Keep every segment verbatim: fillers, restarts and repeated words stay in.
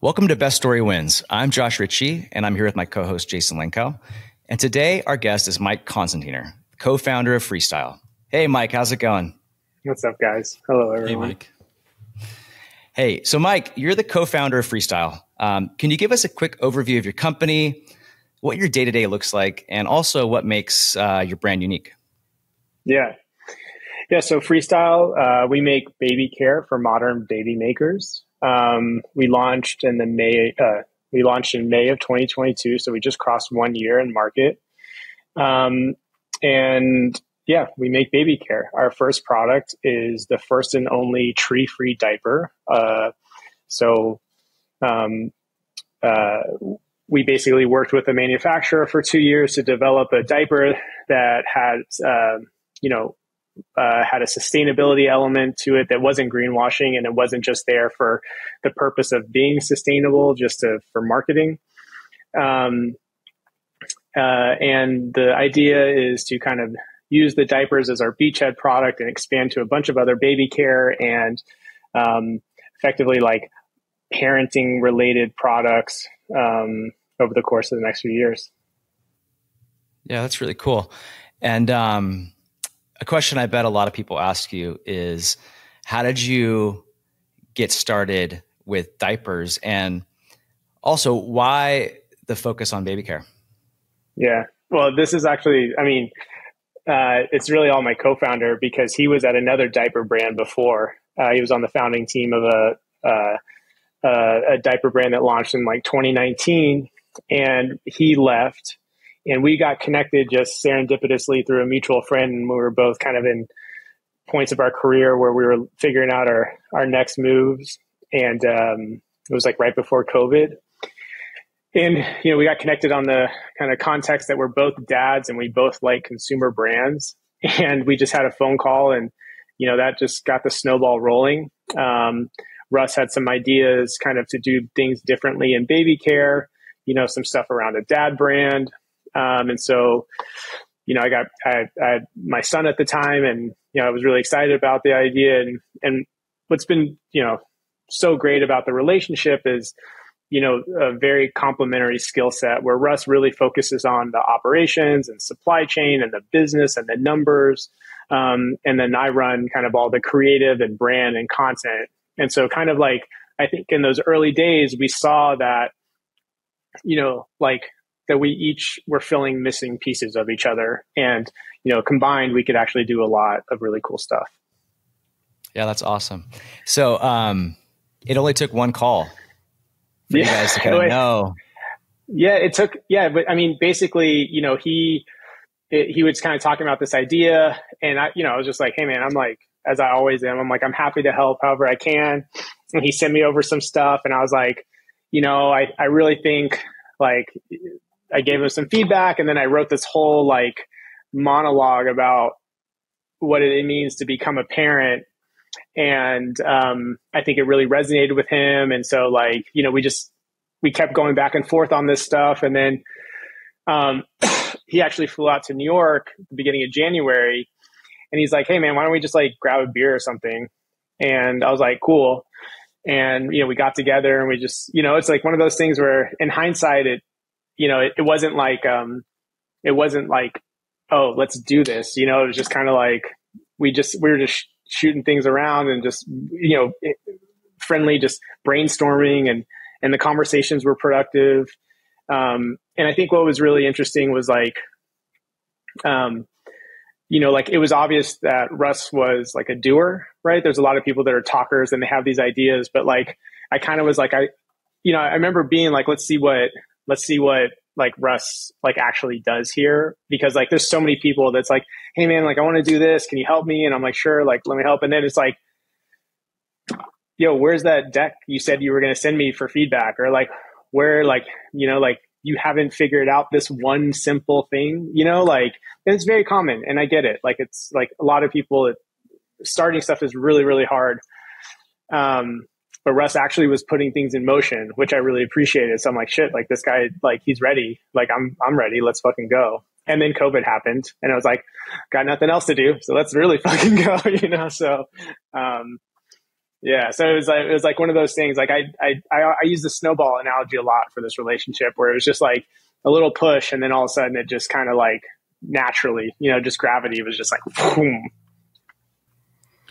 Welcome to Best Story Wins. I'm Josh Ritchie, and I'm here with my co-host, Jason Lenko. And today, our guest is Mike Constantiner, co-founder of Freestyle. Hey, Mike, how's it going? What's up, guys? Hello, everyone. Hey, Mike. Hey, so Mike, you're the co-founder of Freestyle. Um, can you give us a quick overview of your company, what your day-to-day looks like, and also what makes uh, your brand unique? Yeah. Yeah, so Freestyle, uh, we make baby care for modern baby makers. Um, we launched in the May, uh, we launched in May of twenty twenty-two. So we just crossed one year in market. Um, and yeah, we make baby care. Our first product is the first and only tree-free diaper. Uh, so, um, uh, we basically worked with a manufacturer for two years to develop a diaper that had, uh, you know, Uh, had a sustainability element to it that wasn't greenwashing, and it wasn't just there for the purpose of being sustainable, just to, for marketing. Um, uh, and the idea is to kind of use the diapers as our beachhead product and expand to a bunch of other baby care and um, effectively like parenting related products um, over the course of the next few years. Yeah, that's really cool. And um a question I bet a lot of people ask you is, how did you get started with diapers? And also, why the focus on baby care? Yeah, well, this is actually, I mean, uh, it's really all my co-founder, because he was at another diaper brand before. Uh, he was on the founding team of a, uh, uh, a diaper brand that launched in like twenty nineteen, and he left. And we got connected just serendipitously through a mutual friend, and we were both kind of in points of our career where we were figuring out our, our next moves. And um, it was like right before COVID. And, you know, we got connected on the kind of context that we're both dads and we both like consumer brands. And we just had a phone call, and, you know, that just got the snowball rolling. Um, Russ had some ideas kind of to do things differently in baby care, you know, some stuff around a dad brand. Um, and so, you know, I got, I, I had my son at the time, and, you know, I was really excited about the idea. And, and what's been, you know, so great about the relationship is, you know, a very complementary skill set where Russ really focuses on the operations and supply chain and the business and the numbers. Um, and then I run kind of all the creative and brand and content. And so kind of like, I think in those early days, we saw that, you know, like, that we each were filling missing pieces of each other. And, you know, combined, we could actually do a lot of really cool stuff. Yeah, that's awesome. So um, it only took one call for yeah, you guys to kind of know. Yeah, it took, yeah. But I mean, basically, you know, he, it, he was kind of talking about this idea, and I, you know, I was just like, hey man, I'm like, as I always am, I'm like, I'm happy to help however I can. And he sent me over some stuff, and I was like, you know, I, I really think like, I gave him some feedback, and then I wrote this whole like monologue about what it means to become a parent. And um, I think it really resonated with him. And so like, you know, we just, we kept going back and forth on this stuff. And then um, he actually flew out to New York at the beginning of January, and he's like, hey man, why don't we just like grab a beer or something? And I was like, cool. And, you know, we got together, and we just, you know, it's like one of those things where in hindsight, it, you know, it, it wasn't like, um, it wasn't like, oh, let's do this. You know, it was just kind of like, we just, we were just sh shooting things around, and just, you know, it, friendly, just brainstorming, and, and the conversations were productive. Um, and I think what was really interesting was like, um, you know, like it was obvious that Russ was like a doer, right? There's a lot of people that are talkers and they have these ideas, but like, I kind of was like, I, you know, I remember being like, let's see what, let's see what like Russ like actually does here, because like there's so many people that's like, hey man, like I want to do this, can you help me? And I'm like, sure, like let me help. And then it's like, yo, where's that deck you said you were going to send me for feedback? Or like, where, like, you know, like you haven't figured out this one simple thing, you know, like, and it's very common, and I get it. Like it's like a lot of people, it, starting stuff is really, really hard. Um, But Russ actually was putting things in motion, which I really appreciated. So I'm like, shit, like this guy, like he's ready. Like I'm, I'm ready. Let's fucking go. And then COVID happened, and I was like, got nothing else to do, so let's really fucking go, you know? So, um, Yeah. So it was like, it was like one of those things. Like I, I, I, I use the snowball analogy a lot for this relationship, where it was just like a little push. And then all of a sudden it just kind of like naturally, you know, just gravity was just like, boom.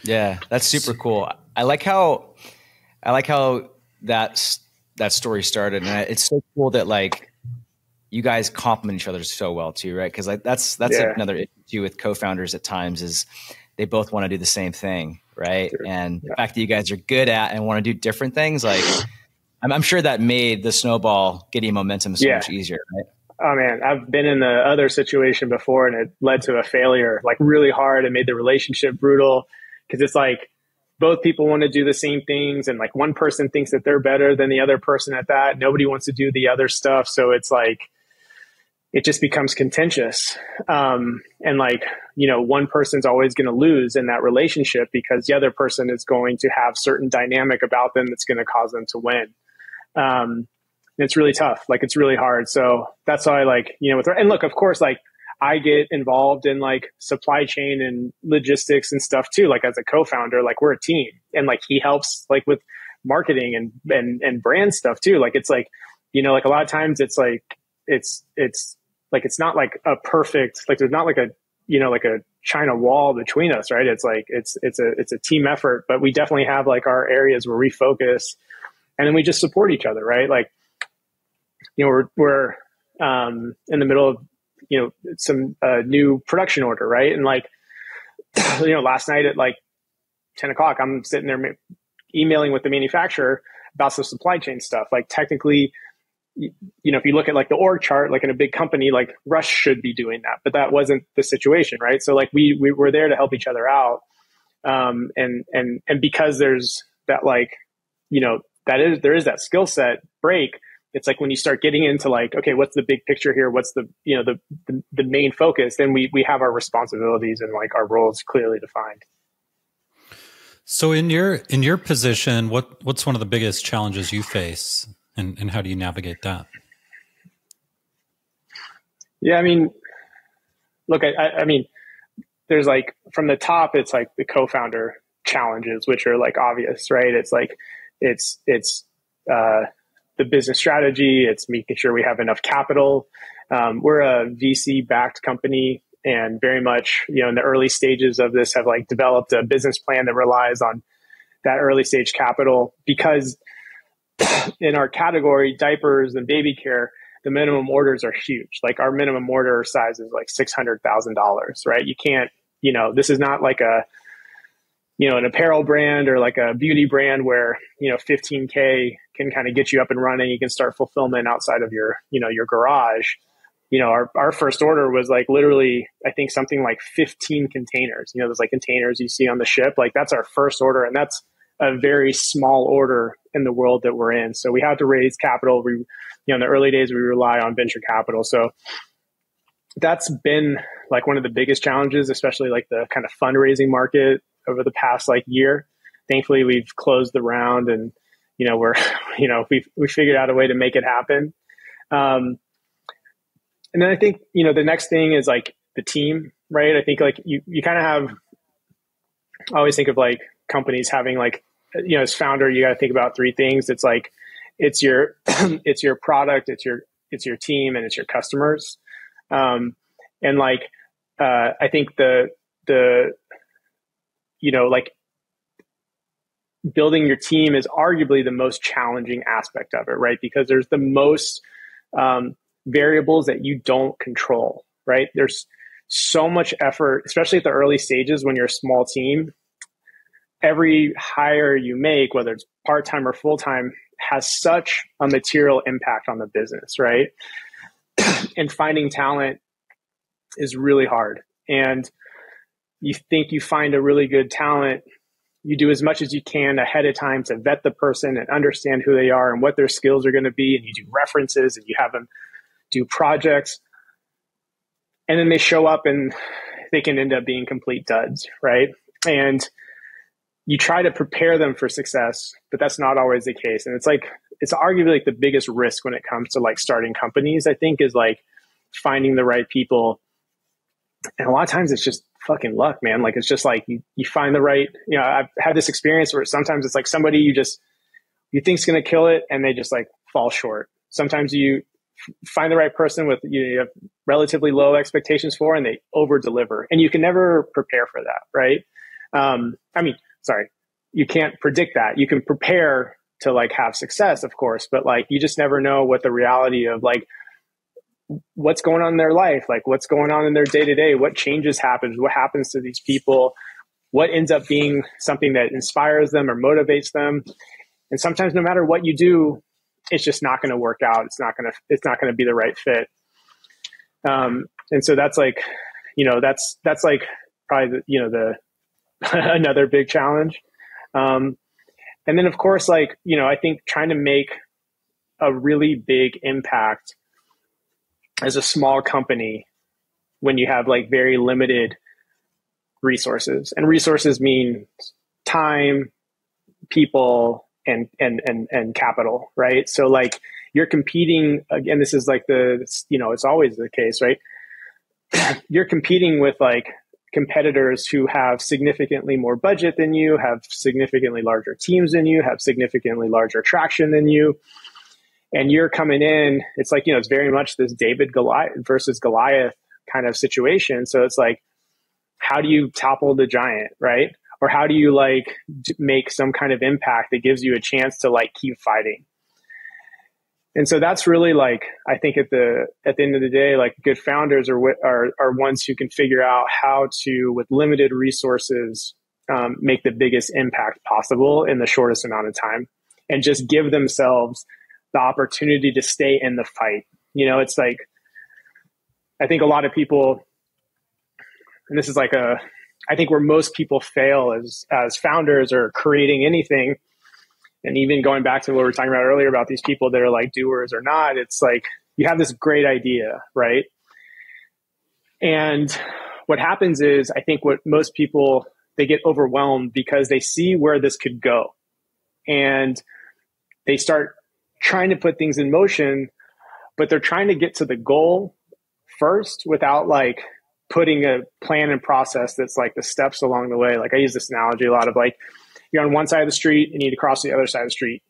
Yeah. That's super cool. I like how, I like how that, that story started. And I, it's so cool that like you guys complement each other so well too. Right. Cause like that's, that's yeah. another issue with co-founders at times is they both want to do the same thing. Right. Sure. And yeah. the fact that you guys are good at and want to do different things, like I'm, I'm sure that made the snowball getting momentum so yeah. much easier. Right? Oh man, I've been in the other situation before and it led to a failure, like really hard, and made the relationship brutal. Cause it's like both people want to do the same things. And like one person thinks that they're better than the other person at that. Nobody wants to do the other stuff. So it's like, it just becomes contentious. Um, and like, you know, one person's always going to lose in that relationship because the other person is going to have certain dynamic about them that's going to cause them to win. Um, and it's really tough. Like it's really hard. So that's why I like, you know, with, and look, of course, like I get involved in like supply chain and logistics and stuff too. Like as a co-founder, like we're a team, and like he helps like with marketing and, and, and brand stuff too. Like, it's like, you know, like a lot of times it's like, it's, it's, like, it's not like a perfect, like there's not like a, you know, like a China wall between us, right? It's like, it's, it's a, it's a team effort, but we definitely have like our areas where we focus, and then we just support each other, right? Like, you know, we're, we're, um, in the middle of, you know, some, uh, new production order, right? And like, you know, last night at like ten o'clock, I'm sitting there emailing with the manufacturer about some supply chain stuff. Like technically, you know, if you look at like the org chart, like in a big company, like Russ should be doing that, but that wasn't the situation, right? So like we we were there to help each other out, um, and and and because there's that like, you know, that is there is that skill set break. It's like when you start getting into like, okay, what's the big picture here? What's the you know the the, the main focus? Then we we have our responsibilities and like our roles clearly defined. So in your in your position, what what's one of the biggest challenges you face? And, and how do you navigate that? Yeah, I mean, look, I, I mean, there's like from the top, it's like the co-founder challenges, which are like obvious, right? It's like, it's, it's uh, the business strategy. It's making sure we have enough capital. Um, we're a V C backed company, and very much, you know, in the early stages of this have like developed a business plan that relies on that early stage capital, because in our category, diapers and baby care, the minimum orders are huge. Like our minimum order size is like six hundred thousand dollars, right? You can't, you know, this is not like a, you know, an apparel brand or like a beauty brand where, you know, fifteen K can kind of get you up and running. You can start fulfillment outside of your, you know, your garage. You know, our, our first order was like literally, I think something like fifteen containers, you know, those like containers you see on the ship. Like that's our first order. And that's a very small order in the world that we're in. So we have to raise capital. We, you know, in the early days, we rely on venture capital. So that's been like one of the biggest challenges, especially like the kind of fundraising market over the past like year. Thankfully, we've closed the round, and, you know, we're, you know, we've, we figured out a way to make it happen. Um, and then I think, you know, the next thing is like the team, right? I think like you, you kind of have, I always think of like companies having like, you know, as founder, you got to think about three things. It's like, it's your, it's your product, it's your, it's your team, and it's your customers. Um, and like, uh, I think the, the, you know, like building your team is arguably the most challenging aspect of it, right? Because there's the most, um, variables that you don't control, right? There's so much effort, especially at the early stages when you're a small team. Every hire you make, whether it's part-time or full-time, has such a material impact on the business, right? And finding talent is really hard. And you think you find a really good talent, you do as much as you can ahead of time to vet the person and understand who they are and what their skills are going to be. And you do references and you have them do projects. And then they show up and they can end up being complete duds, right? And you try to prepare them for success, but that's not always the case. And it's like, it's arguably like the biggest risk when it comes to like starting companies, I think, is like finding the right people. And a lot of times it's just fucking luck, man. Like, it's just like, you, you find the right, you know, I've had this experience where sometimes it's like somebody you just, you think's going to kill it, and they just like fall short. Sometimes you find the right person with, you know, you have relatively low expectations for, and they over deliver, and you can never prepare for that. Right. Um, I mean, sorry, you can't predict that. You can prepare to like have success, of course, but like, you just never know what the reality of like, what's going on in their life, like what's going on in their day to day, what changes happens, what happens to these people, what ends up being something that inspires them or motivates them. And sometimes no matter what you do, it's just not going to work out. It's not going to, it's not going to be the right fit. Um, and so that's like, you know, that's, that's like probably, the, you know, the, another big challenge. Um, and then of course, like, you know, I think trying to make a really big impact as a small company when you have like very limited resources, and resources mean time, people, and, and, and, and capital. Right. So like you're competing again, this is like the, you know, it's always the case, right? You're competing with like competitors who have significantly more budget than you, have significantly larger teams than you, have significantly larger traction than you. And you're coming in, it's like, you know, it's very much this David Goliath versus Goliath kind of situation. So it's like, how do you topple the giant, right? Or how do you like make some kind of impact that gives you a chance to like keep fighting? And so that's really like, I think at the at the end of the day, like good founders are are are ones who can figure out how to, with limited resources, um, make the biggest impact possible in the shortest amount of time, and just give themselves the opportunity to stay in the fight. You know, it's like, I think a lot of people, and this is like a, I think where most people fail as, as founders or creating anything, and even going back to what we were talking about earlier about these people that are like doers or not, it's like, you have this great idea, right? And what happens is, I think what most people, they get overwhelmed because they see where this could go, and they start trying to put things in motion, but they're trying to get to the goal first without like putting a plan and process that's like the steps along the way. Like I use this analogy a lot of like, you're on one side of the street and you need to cross the other side of the street.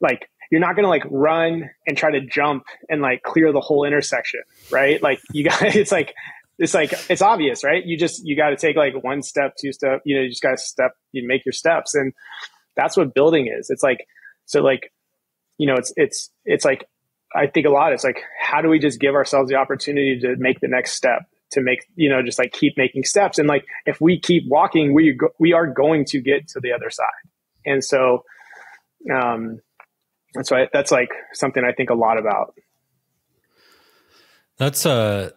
Like you're not going to like run and try to jump and like clear the whole intersection, right? Like you got, it's like, it's like, it's obvious, right? You just, you got to take like one step, two step, you know, you just got to step, you make your steps. And that's what building is. It's like, so like, you know, it's, it's, it's like, I think a lot, it's like, how do we just give ourselves the opportunity to make the next step, to make, you know, just like keep making steps. And like, if we keep walking, we, go, we are going to get to the other side. And so, um, and so I, that's like something I think a lot about. That's uh,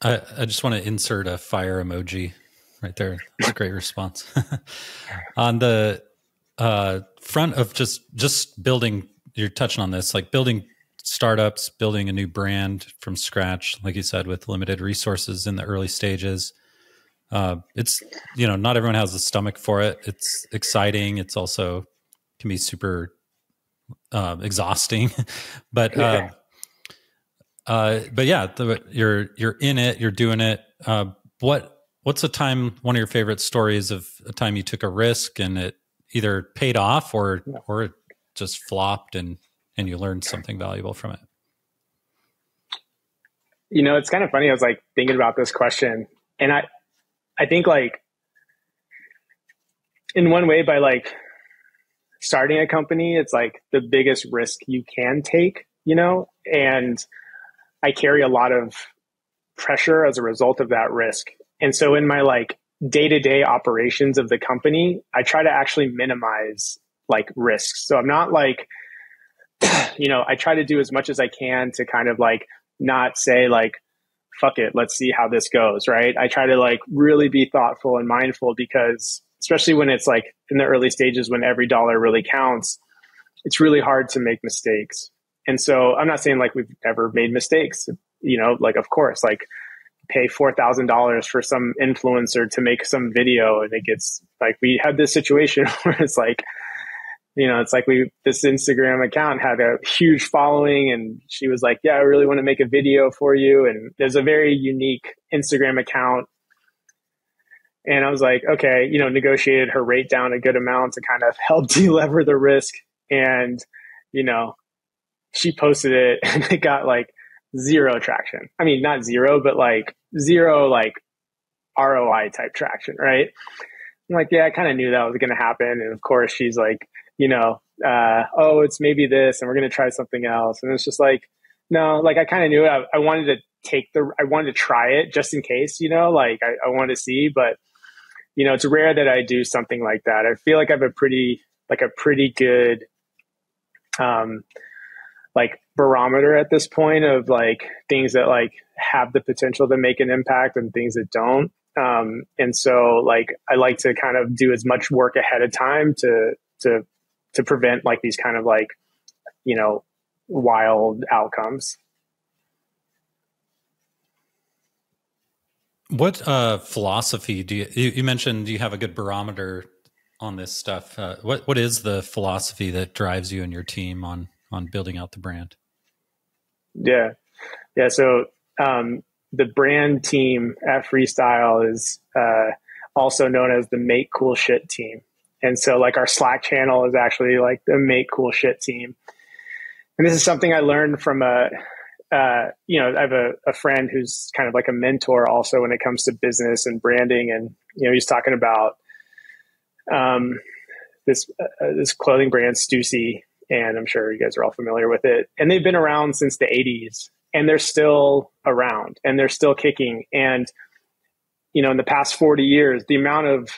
I, I just want to insert a fire emoji right there. That's a great response on the, uh, front of just, just building. You're touching on this, like building startups, building a new brand from scratch, like you said, with limited resources in the early stages. Uh, it's, you know, not everyone has the stomach for it. It's exciting. It's also can be super uh, exhausting, but, uh, uh, but yeah, the, you're, you're in it, you're doing it. Uh, what, what's a time, one of your favorite stories of a time you took a risk and it either paid off or, or it just flopped and, and you learned something valuable from it? You know, it's kind of funny. I was like thinking about this question, and I, I think like in one way by like starting a company, it's like the biggest risk you can take, you know, and I carry a lot of pressure as a result of that risk. And so in my like day-to-day operations of the company, I try to actually minimize like risks. So I'm not like, you know, I try to do as much as I can to kind of like not say like, fuck it, let's see how this goes. Right. I try to like really be thoughtful and mindful, because especially when it's like in the early stages, when every dollar really counts, it's really hard to make mistakes. And so I'm not saying like we've ever made mistakes, you know, like, of course, like pay four thousand dollars for some influencer to make some video. And it gets like, we had this situation where it's like, you know, it's like we, this Instagram account had a huge following, and she was like, yeah, I really want to make a video for you. And there's a very unique Instagram account And I was like, okay, you know, negotiated her rate down a good amount to kind of help delever the risk. And, you know, she posted it and it got like zero traction. I mean, not zero, but like zero, like R O I type traction. Right. I'm like, yeah, I kind of knew that was going to happen. And of course she's like, you know, uh, oh, it's maybe this, and we're going to try something else. And it's just like, no, like I kind of knew it. I, I wanted to take the, I wanted to try it just in case, you know, like I, I wanted to see, but you know, it's rare that I do something like that. I feel like I have a pretty, like a pretty good, um, like barometer at this point of like things that like have the potential to make an impact and things that don't. Um, and so like, I like to kind of do as much work ahead of time to, to, to prevent like these kind of like, you know, wild outcomes. What uh, philosophy do you, you, you mentioned you have a good barometer on this stuff. Uh, what, what is the philosophy that drives you and your team on, on building out the brand? Yeah. Yeah. So, um, the brand team at Freestyle is, uh, also known as the Make Cool Shit team. And so like our Slack channel is actually like the Make Cool Shit team. And this is something I learned from a, uh, you know, I have a, a friend who's kind of like a mentor also when it comes to business and branding. And, you know, he's talking about, um, this, uh, this clothing brand Stussy, and I'm sure you guys are all familiar with it. And they've been around since the eighties, and they're still around and they're still kicking. And, you know, in the past forty years, the amount of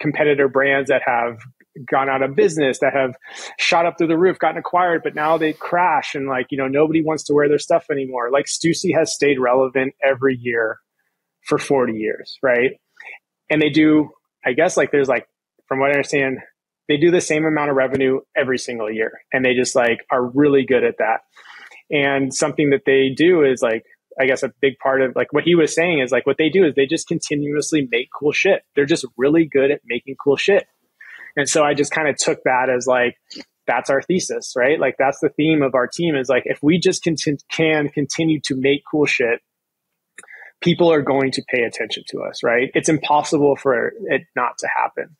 competitor brands that have gone out of business, that have shot up through the roof, gotten acquired, but now they crash and like, you know, nobody wants to wear their stuff anymore. Like Stussy has stayed relevant every year for forty years. Right. And they do, I guess like there's like, from what I understand, they do the same amount of revenue every single year. And they just like are really good at that. And something that they do is like, I guess a big part of like what he was saying is like, what they do is they just continuously make cool shit. They're just really good at making cool shit. And so I just kind of took that as like, that's our thesis, right? Like that's the theme of our team is like, if we just conti- can continue to make cool shit, people are going to pay attention to us, right? It's impossible for it not to happen.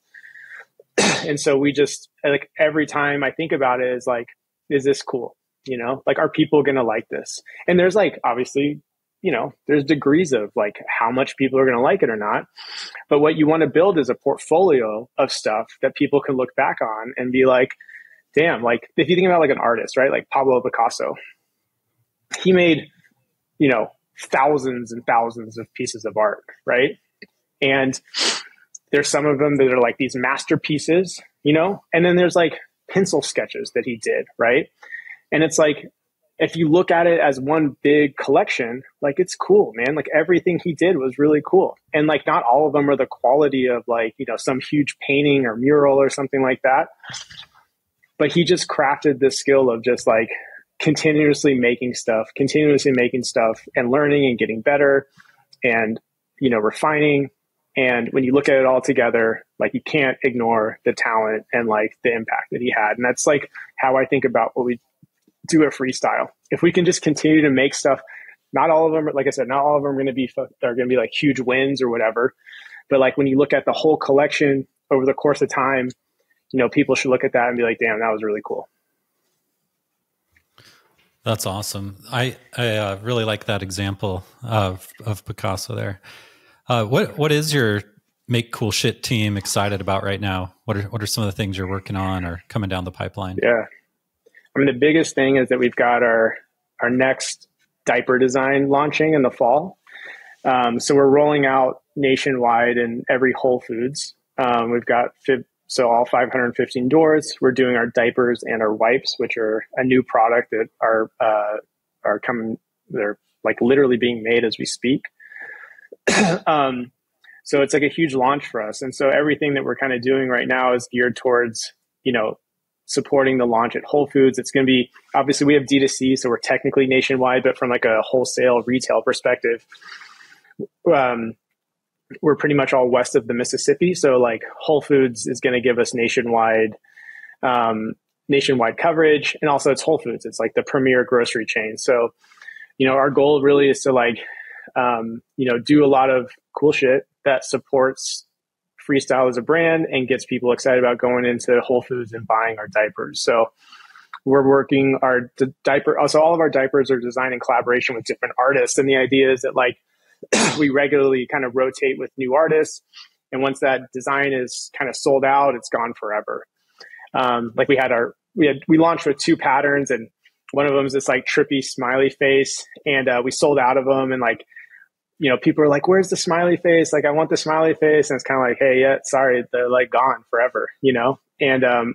And so we just like, every time I think about it is like, is this cool? You know, like, are people going to like this? And there's like, obviously, you know, there's degrees of like how much people are going to like it or not. But what you want to build is a portfolio of stuff that people can look back on and be like, damn, like if you think about like an artist, right? Like Pablo Picasso, he made, you know, thousands and thousands of pieces of art, right? And there's some of them that are like these masterpieces, you know, and then there's like pencil sketches that he did, right? And it's like, if you look at it as one big collection, like it's cool, man. Like everything he did was really cool. And like, not all of them are the quality of like, you know, some huge painting or mural or something like that. But he just crafted this skill of just like continuously making stuff, continuously making stuff and learning and getting better and, you know, refining. And when you look at it all together, like you can't ignore the talent and like the impact that he had. And that's like how I think about what we do a Freestyle. If we can just continue to make stuff, not all of them, like I said, not all of them are going to be, are going to be like huge wins or whatever. But like when you look at the whole collection over the course of time, you know, people should look at that and be like, damn, that was really cool. That's awesome. I, I uh, really like that example of, of Picasso there. Uh, what, what is your Make Cool Shit team excited about right now? What are, what are some of the things you're working on or coming down the pipeline? Yeah. I mean, the biggest thing is that we've got our, our next diaper design launching in the fall. Um, so we're rolling out nationwide in every Whole Foods. Um, we've got, so all five hundred fifteen doors, we're doing our diapers and our wipes, which are a new product that are, uh, are coming, they're like literally being made as we speak. um, so it's like a huge launch for us. And so everything that we're kind of doing right now is geared towards, you know, supporting the launch at Whole Foods. It's going to be, obviously we have D two C, so we're technically nationwide, but from like a wholesale retail perspective, um, we're pretty much all west of the Mississippi. So like Whole Foods is going to give us nationwide, um, nationwide coverage. And also it's Whole Foods. It's like the premier grocery chain. So, you know, our goal really is to like, um, you know, do a lot of cool shit that supports Freestyle as a brand and gets people excited about going into Whole Foods and buying our diapers. So we're working our di diaper. Also, all of our diapers are designed in collaboration with different artists. And the idea is that like we regularly kind of rotate with new artists. And once that design is kind of sold out, it's gone forever. Um, like we had our, we had, we launched with two patterns, and one of them is this like trippy smiley face, and uh, we sold out of them. And like, you know, people are like, where's the smiley face? Like, I want the smiley face. And it's kind of like, hey, yeah, sorry, they're like gone forever, you know? And um,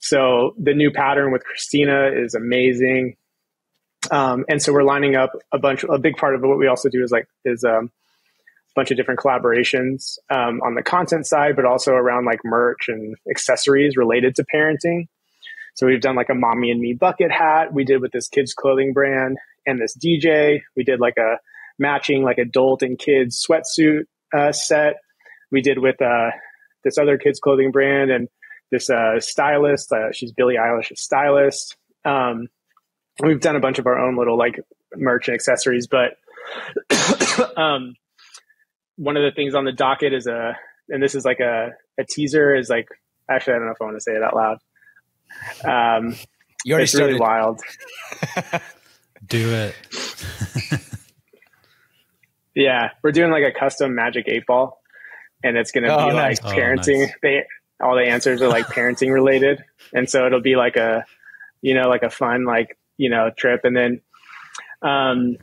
so the new pattern with Christina is amazing. Um, and so we're lining up a bunch, a big part of what we also do is like, is um, a bunch of different collaborations um, on the content side, but also around like merch and accessories related to parenting. So we've done like a mommy and me bucket hat. We did with this kids clothing brand and this D J. We did like a matching like adult and kids sweatsuit uh, set. We did with uh, this other kids clothing brand and this uh, stylist. Uh, she's Billie Eilish's stylist. Um, we've done a bunch of our own little like merch and accessories. But um, one of the things on the docket is a, and this is like a, a teaser is like, actually, I don't know if I want to say it out loud. Um, you already it's started. Really wild. Do it. Yeah. We're doing like a custom magic eight ball, and it's going to oh, be nice. like parenting. Oh, nice. They, all the answers are like parenting related. And so it'll be like a, you know, like a fun, like, you know, trip. And then, um,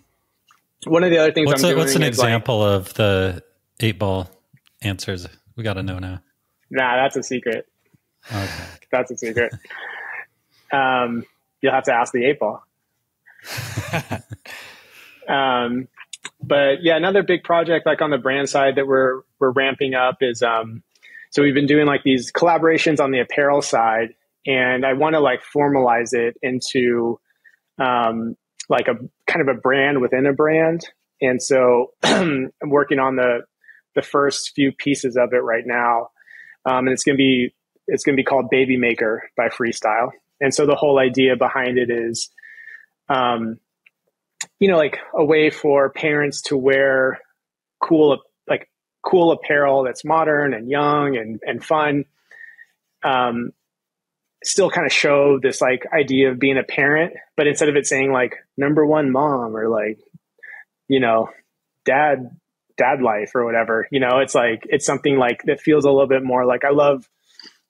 one of the other things what's I'm a, doing what's an is example like, of the eight ball answers. We got to know now. Nah, that's a secret. Okay. That's a secret. Um, you'll have to ask the eight ball. um, but yeah, another big project like on the brand side that we're we're ramping up is um, so we've been doing like these collaborations on the apparel side, and I want to like formalize it into um, like a kind of a brand within a brand. And so I'm working on the the first few pieces of it right now, um, and it's going to be. It's going to be called Baby Maker by Freestyle. And so the whole idea behind it is, um, you know, like a way for parents to wear cool, like cool apparel that's modern and young and, and fun. Um, still kind of show this like idea of being a parent, but instead of it saying like number one mom or like, you know, dad, dad life or whatever, you know, it's like, it's something like that feels a little bit more like I love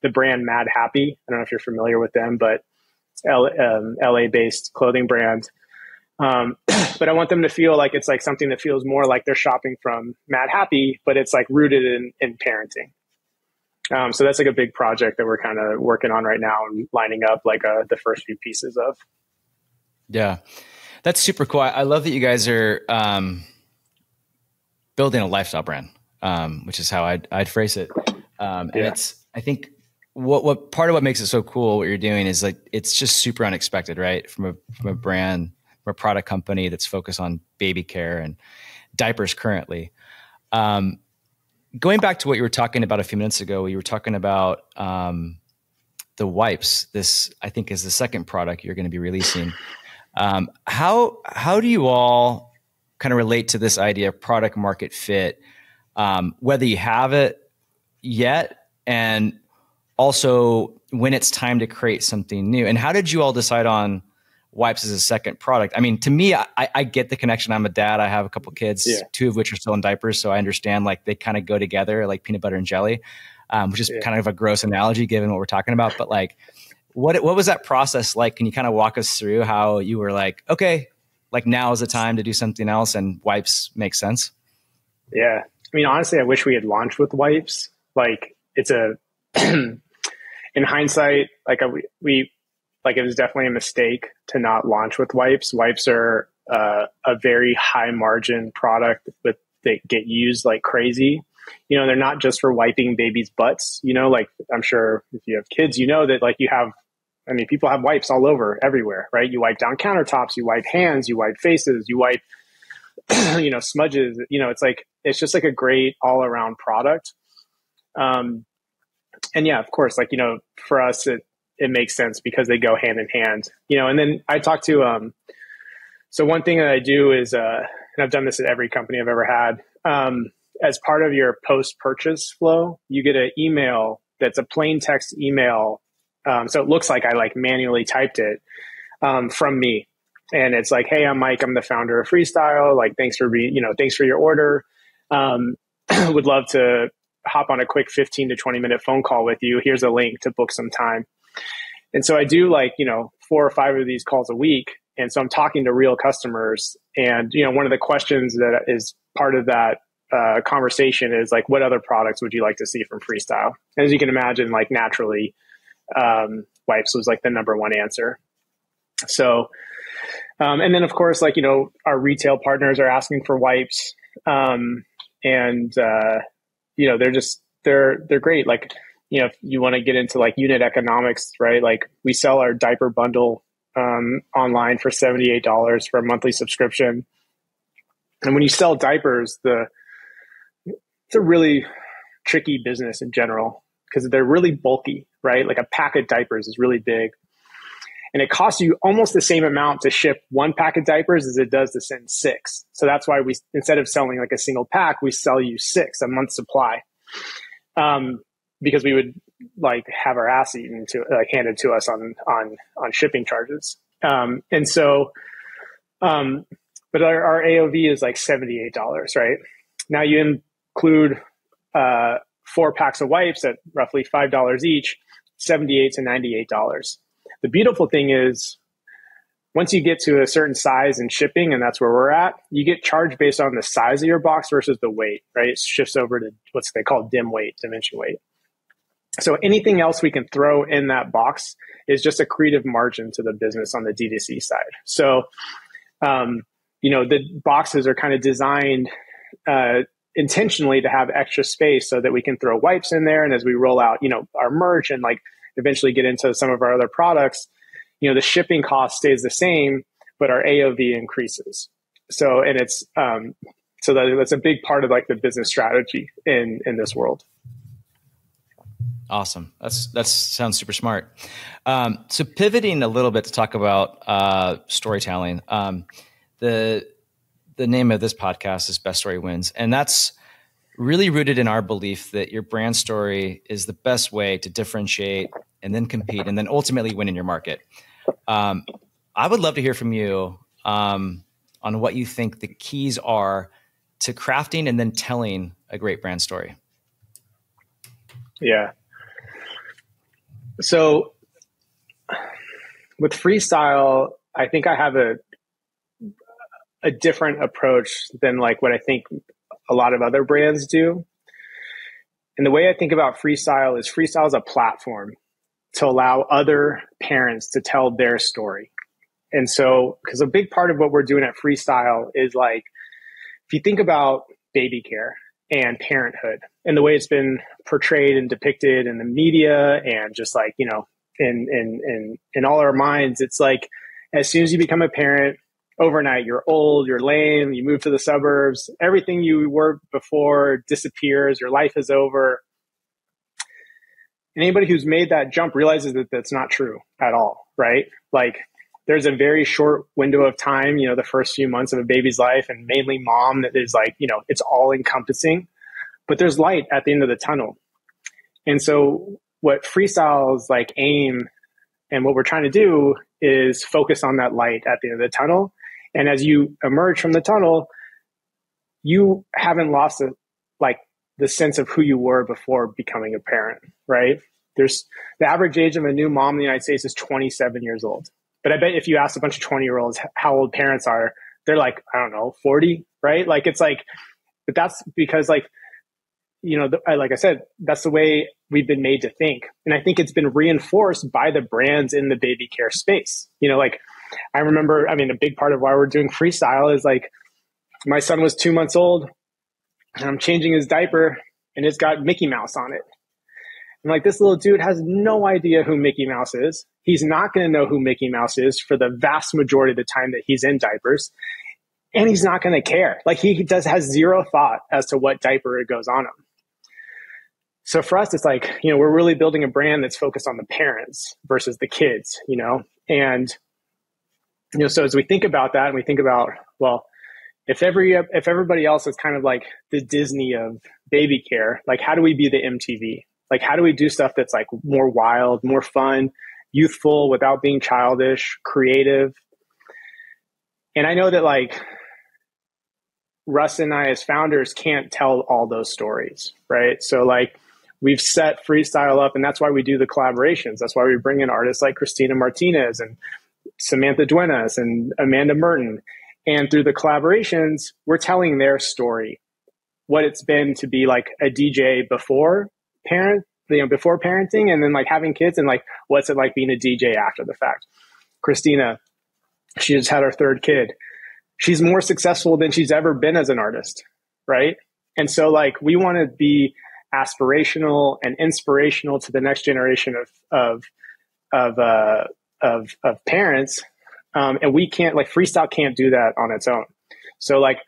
the brand Mad Happy. I don't know if you're familiar with them, but L A based clothing brand. Um, but I want them to feel like it's like something that feels more like they're shopping from Mad Happy, but it's like rooted in, in parenting. Um, so that's like a big project that we're kind of working on right now and lining up like uh, the first few pieces of. Yeah, that's super cool. I love that you guys are um, building a lifestyle brand, um, which is how I'd, I'd phrase it. Um, and yeah. it's, I think, What what part of what makes it so cool what you're doing is like it's just super unexpected, right? From a from a brand, from a product company that's focused on baby care and diapers currently. Um, going back to what you were talking about a few minutes ago, you were talking about um, the wipes. This I think is the second product you're going to be releasing. Um, how how do you all kind of relate to this idea of product market fit? Um, whether you have it yet and also when it's time to create something new. And how did you all decide on wipes as a second product? I mean, to me, I, I get the connection. I'm a dad. I have a couple kids, yeah. two of which are still in diapers. So I understand like they kind of go together like peanut butter and jelly, um, which is yeah. kind of a gross analogy given what we're talking about. But like, what, what was that process like? Can you kind of walk us through how you were like, okay, like now is the time to do something else and wipes make sense? Yeah. I mean, honestly, I wish we had launched with wipes. Like it's a, in hindsight, like we, we, like it was definitely a mistake to not launch with wipes. Wipes are uh, a very high margin product, but they get used like crazy. You know, they're not just for wiping babies' butts. You know, like I'm sure if you have kids, you know that like you have, I mean, people have wipes all over everywhere, right? You wipe down countertops, you wipe hands, you wipe faces, you wipe, you know, smudges. You know, it's like it's just like a great all around product. Um, And yeah, of course, like, you know, for us, it, it makes sense because they go hand in hand, you know, and then I talk to, um, so one thing that I do is, uh, and I've done this at every company I've ever had, um, as part of your post-purchase flow, you get an email that's a plain text email. Um, so it looks like I like manually typed it um, from me. And it's like, hey, I'm Mike. I'm the founder of Freestyle. Like, thanks for being, you know, thanks for your order. Um, would love to hop on a quick fifteen to twenty minute phone call with you. Here's a link to book some time. And so I do like, you know, four or five of these calls a week. And so I'm talking to real customers. And, you know, one of the questions that is part of that uh, conversation is like, what other products would you like to see from Freestyle? And as you can imagine, like naturally, um, wipes was like the number one answer. So, um, and then of course, like, you know, our retail partners are asking for wipes. Um, and, uh, you know, they're just, they're, they're great. Like, you know, if you want to get into like unit economics, right? Like we sell our diaper bundle um, online for seventy-eight dollars for a monthly subscription. And when you sell diapers, the, it's a really tricky business in general because they're really bulky, right? Like a pack of diapers is really big. And it costs you almost the same amount to ship one pack of diapers as it does to send six. So that's why we, instead of selling like a single pack, we sell you six, a month's supply. Um, because we would like have our ass eaten to like handed to us on, on, on shipping charges. Um, and so, um, but our, our A O V is like seventy-eight dollars, right? Now you include, uh, four packs of wipes at roughly five dollars each, seventy-eight to ninety-eight dollars. The beautiful thing is once you get to a certain size in shipping, and that's where we're at, you get charged based on the size of your box versus the weight, right? It shifts over to what's they call dim weight, dimension weight. So anything else we can throw in that box is just accretive margin to the business on the D two C side. So, um, you know, the boxes are kind of designed uh, intentionally to have extra space so that we can throw wipes in there. And as we roll out, you know, our merch and like eventually get into some of our other products, you know, the shipping cost stays the same, but our A O V increases. So, and it's, um, so that, that's a big part of like the business strategy in, in this world. Awesome. That's, that sounds super smart. Um, so pivoting a little bit to talk about, uh, storytelling, um, the, the name of this podcast is Best Story Wins. And that's really rooted in our belief that your brand story is the best way to differentiate and then compete and then ultimately win in your market. Um, I would love to hear from you um, on what you think the keys are to crafting and then telling a great brand story. Yeah. So with Freestyle, I think I have a, a different approach than like what I think a lot of other brands do. And the way I think about Freestyle is Freestyle is a platform to allow other parents to tell their story. And so, because a big part of what we're doing at Freestyle is like, if you think about baby care and parenthood and the way it's been portrayed and depicted in the media and just like, you know, in, in, in, in all our minds, it's like, as soon as you become a parent, overnight, you're old, you're lame, you move to the suburbs, everything you were before disappears, your life is over. And anybody who's made that jump realizes that that's not true at all, right? Like there's a very short window of time, you know, the first few months of a baby's life and mainly mom that is like, you know, it's all encompassing, but there's light at the end of the tunnel. And so what Freestyle's like aim and what we're trying to do is focus on that light at the end of the tunnel. And as you emerge from the tunnel, you haven't lost a, like the sense of who you were before becoming a parent, right? There's the average age of a new mom in the United States is twenty-seven years old. But I bet if you ask a bunch of twenty year olds how old parents are, they're like, I don't know, forty, right? Like, it's like, but that's because like, you know, the, like I said, that's the way we've been made to think. And I think it's been reinforced by the brands in the baby care space. You know, like I remember, I mean, a big part of why we're doing Freestyle is like, my son was two months old and I'm changing his diaper and it's got Mickey Mouse on it. And like, this little dude has no idea who Mickey Mouse is. He's not going to know who Mickey Mouse is for the vast majority of the time that he's in diapers. And he's not going to care. Like he does has zero thought as to what diaper it goes on him. So for us, it's like, you know, we're really building a brand that's focused on the parents versus the kids, you know? And, you know, so as we think about that and we think about, well, if every if everybody else is kind of like the Disney of baby care, like how do we be the M T V? Like how do we do stuff that's like more wild, more fun, youthful without being childish, creative? And I know that like Russ and I as founders can't tell all those stories, right? So like we've set Freestyle up, and that's why we do the collaborations. That's why we bring in artists like Christina Martinez and Samantha Duenas and Amanda Merton. And through the collaborations, we're telling their story, what it's been to be like a D J before parent, you know, before parenting, and then like having kids, and like what's it like being a D J after the fact. Christina, she just had her third kid. She's more successful than she's ever been as an artist, right? And so like we want to be aspirational and inspirational to the next generation of of of uh, of, of parents, um, and we can't like Freestyle can't do that on its own. So like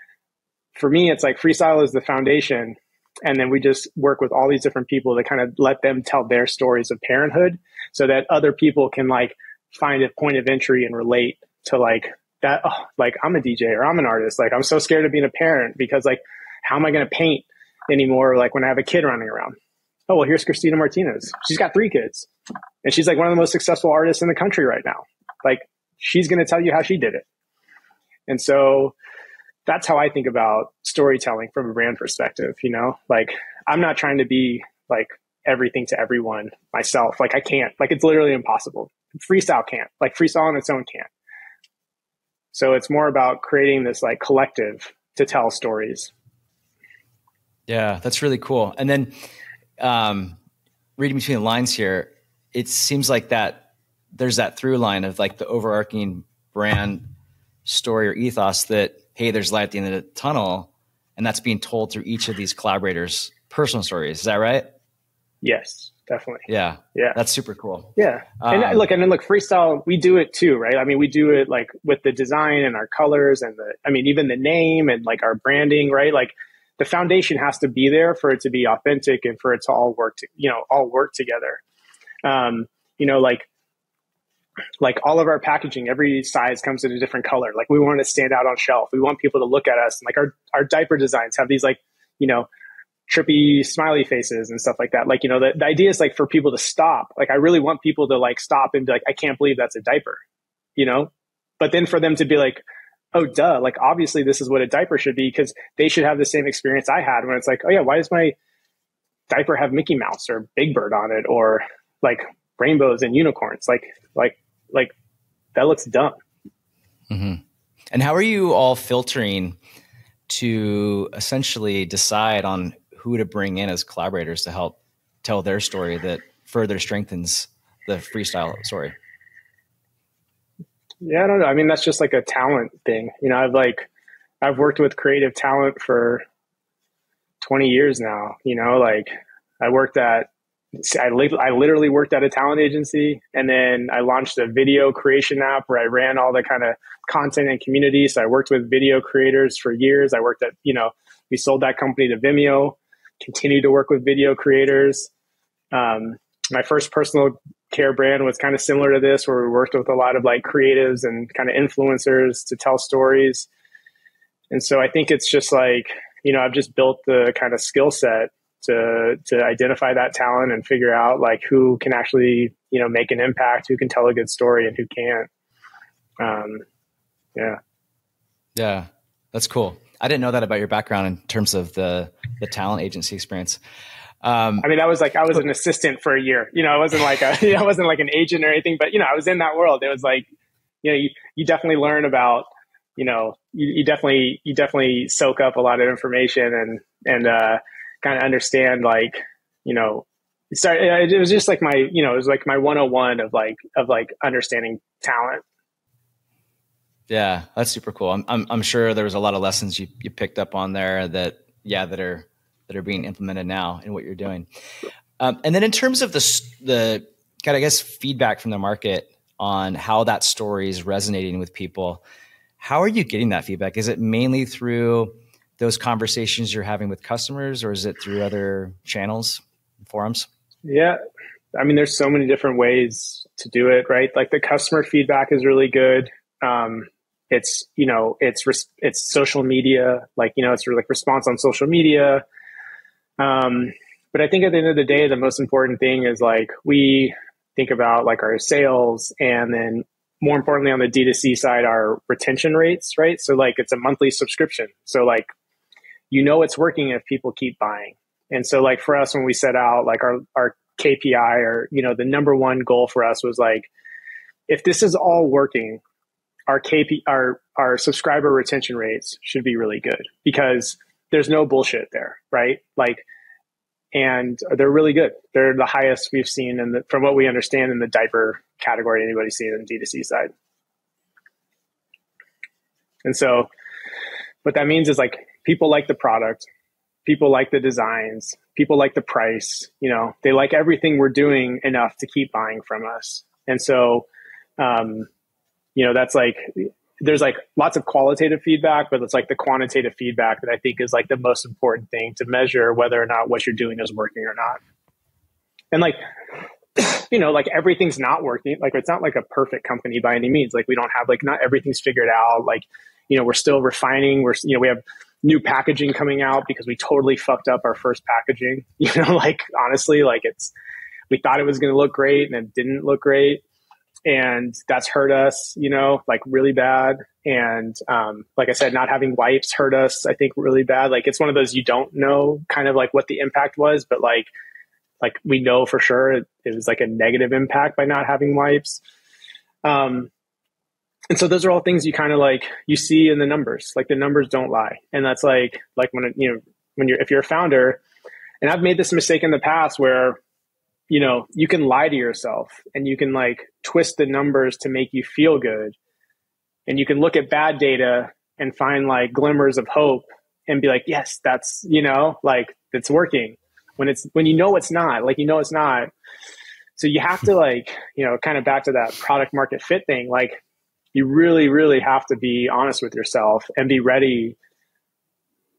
for me, it's like Freestyle is the foundation, and then we just work with all these different people to kind of let them tell their stories of parenthood, so that other people can like find a point of entry and relate to like that. Oh, like I'm a D J or I'm an artist. Like I'm so scared of being a parent because like how am I going to paint anymore, like when I have a kid running around? Oh, well, here's Christina Martinez. She's got three kids, and she's like one of the most successful artists in the country right now. Like she's going to tell you how she did it. And so that's how I think about storytelling from a brand perspective. You know, like I'm not trying to be like everything to everyone myself. Like I can't, like it's literally impossible. Freestyle can't, like Freestyle on its own can't. So it's more about creating this like collective to tell stories. Yeah, that's really cool. And then um, reading between the lines here, it seems like that there's that through line of like the overarching brand story or ethos that, hey, there's light at the end of the tunnel, and that's being told through each of these collaborators' personal stories. Is that right? Yes, definitely. Yeah. Yeah. That's super cool. Yeah. And um, look, and then look, Freestyle, we do it too, right? I mean, we do it like with the design and our colors and the, I mean, even the name and like our branding, right? Like, the foundation has to be there for it to be authentic and for it to all work, to, you know, all work together. Um, you know, like, like all of our packaging, every size comes in a different color. Like we want to stand out on shelf. We want people to look at us. And like our, our diaper designs have these like, you know, trippy smiley faces and stuff like that. Like, you know, the, the idea is like for people to stop. Like I really want people to like stop and be like, I can't believe that's a diaper, you know, but then for them to be like, oh, duh, like, obviously this is what a diaper should be, because they should have the same experience I had when it's like, oh, yeah, why does my diaper have Mickey Mouse or Big Bird on it or like rainbows and unicorns? Like, like, like that looks dumb. Mm-hmm. And how are you all filtering to essentially decide on who to bring in as collaborators to help tell their story that further strengthens the Freestyle story? Yeah, I don't know. I mean, that's just like a talent thing. You know, I've like, I've worked with creative talent for twenty years now, you know, like I worked at, I, li- I literally worked at a talent agency, and then I launched a video creation app where I ran all the kind of content and community. So I worked with video creators for years. I worked at, you know, we sold that company to Vimeo, continued to work with video creators. Um, my first personal care brand was kind of similar to this, where we worked with a lot of like creatives and kind of influencers to tell stories. And so I think it's just like, you know, I've just built the kind of skill set to to identify that talent and figure out like who can actually, you know, make an impact, who can tell a good story and who can't. Um, yeah. Yeah, that's cool. I didn't know that about your background in terms of the the talent agency experience. Um, I mean, I was like, I was an assistant for a year, you know, I wasn't like a, you know, I wasn't like an agent or anything, but you know, I was in that world. It was like, you know, you, you definitely learn about, you know, you, you definitely, you definitely soak up a lot of information and, and, uh, kind of understand like, you know, it, started, it was just like my, you know, it was like my one oh one of like, of like understanding talent. Yeah. That's super cool. I'm, I'm, I'm sure there was a lot of lessons you, you picked up on there that, yeah, that are. that are being implemented now in what you're doing. Um, and then in terms of the, the kind of, I guess, feedback from the market on how that story is resonating with people, how are you getting that feedback? Is it mainly through those conversations you're having with customers, or is it through other channels and forums? Yeah. I mean, there's so many different ways to do it, right? Like the customer feedback is really good. Um, It's, you know, it's, it's social media, like, you know, it's like response on social media. Um, but I think at the end of the day, the most important thing is like, we think about like our sales, and then more importantly on the D two C side, our retention rates, right? So like, it's a monthly subscription. So like, you know, it's working if people keep buying. And so like for us, when we set out like our, our K P I, or, you know, the number one goal for us was like, if this is all working, our K P I, our, our subscriber retention rates should be really good, because there's no bullshit there, right? Like, and they're really good. They're the highest we've seen in the, from what we understand, in the diaper category, anybody's seen on the D two C side. And so what that means is like, people like the product, people like the designs, people like the price, you know, they like everything we're doing enough to keep buying from us. And so, um, you know, that's like, there's like lots of qualitative feedback, but it's like the quantitative feedback that I think is like the most important thing to measure whether or not what you're doing is working or not. And like, you know, like everything's not working. Like, it's not like a perfect company by any means. Like, we don't have like, not everything's figured out. Like, you know, we're still refining. We're, you know, we have new packaging coming out because we totally fucked up our first packaging, you know, like honestly, like it's, we thought it was going to look great and it didn't look great. And that's hurt us, you know, like really bad. And um, like I said, not having wipes hurt us, I think, really bad. Like, it's one of those, you don't know kind of like what the impact was, but like, like we know for sure it, it was like a negative impact by not having wipes. Um, and so those are all things you kind of like, you see in the numbers, like the numbers don't lie. And that's like, like when, it, you know, when you're, if you're a founder, and I've made this mistake in the past where, you know, you can lie to yourself and you can like twist the numbers to make you feel good. And you can look at bad data and find like glimmers of hope and be like, yes, that's, you know, like it's working, when it's, when you know, it's not like, you know, it's not. So you have to like, you know, kind of back to that product market fit thing. Like, you really, really have to be honest with yourself and be ready.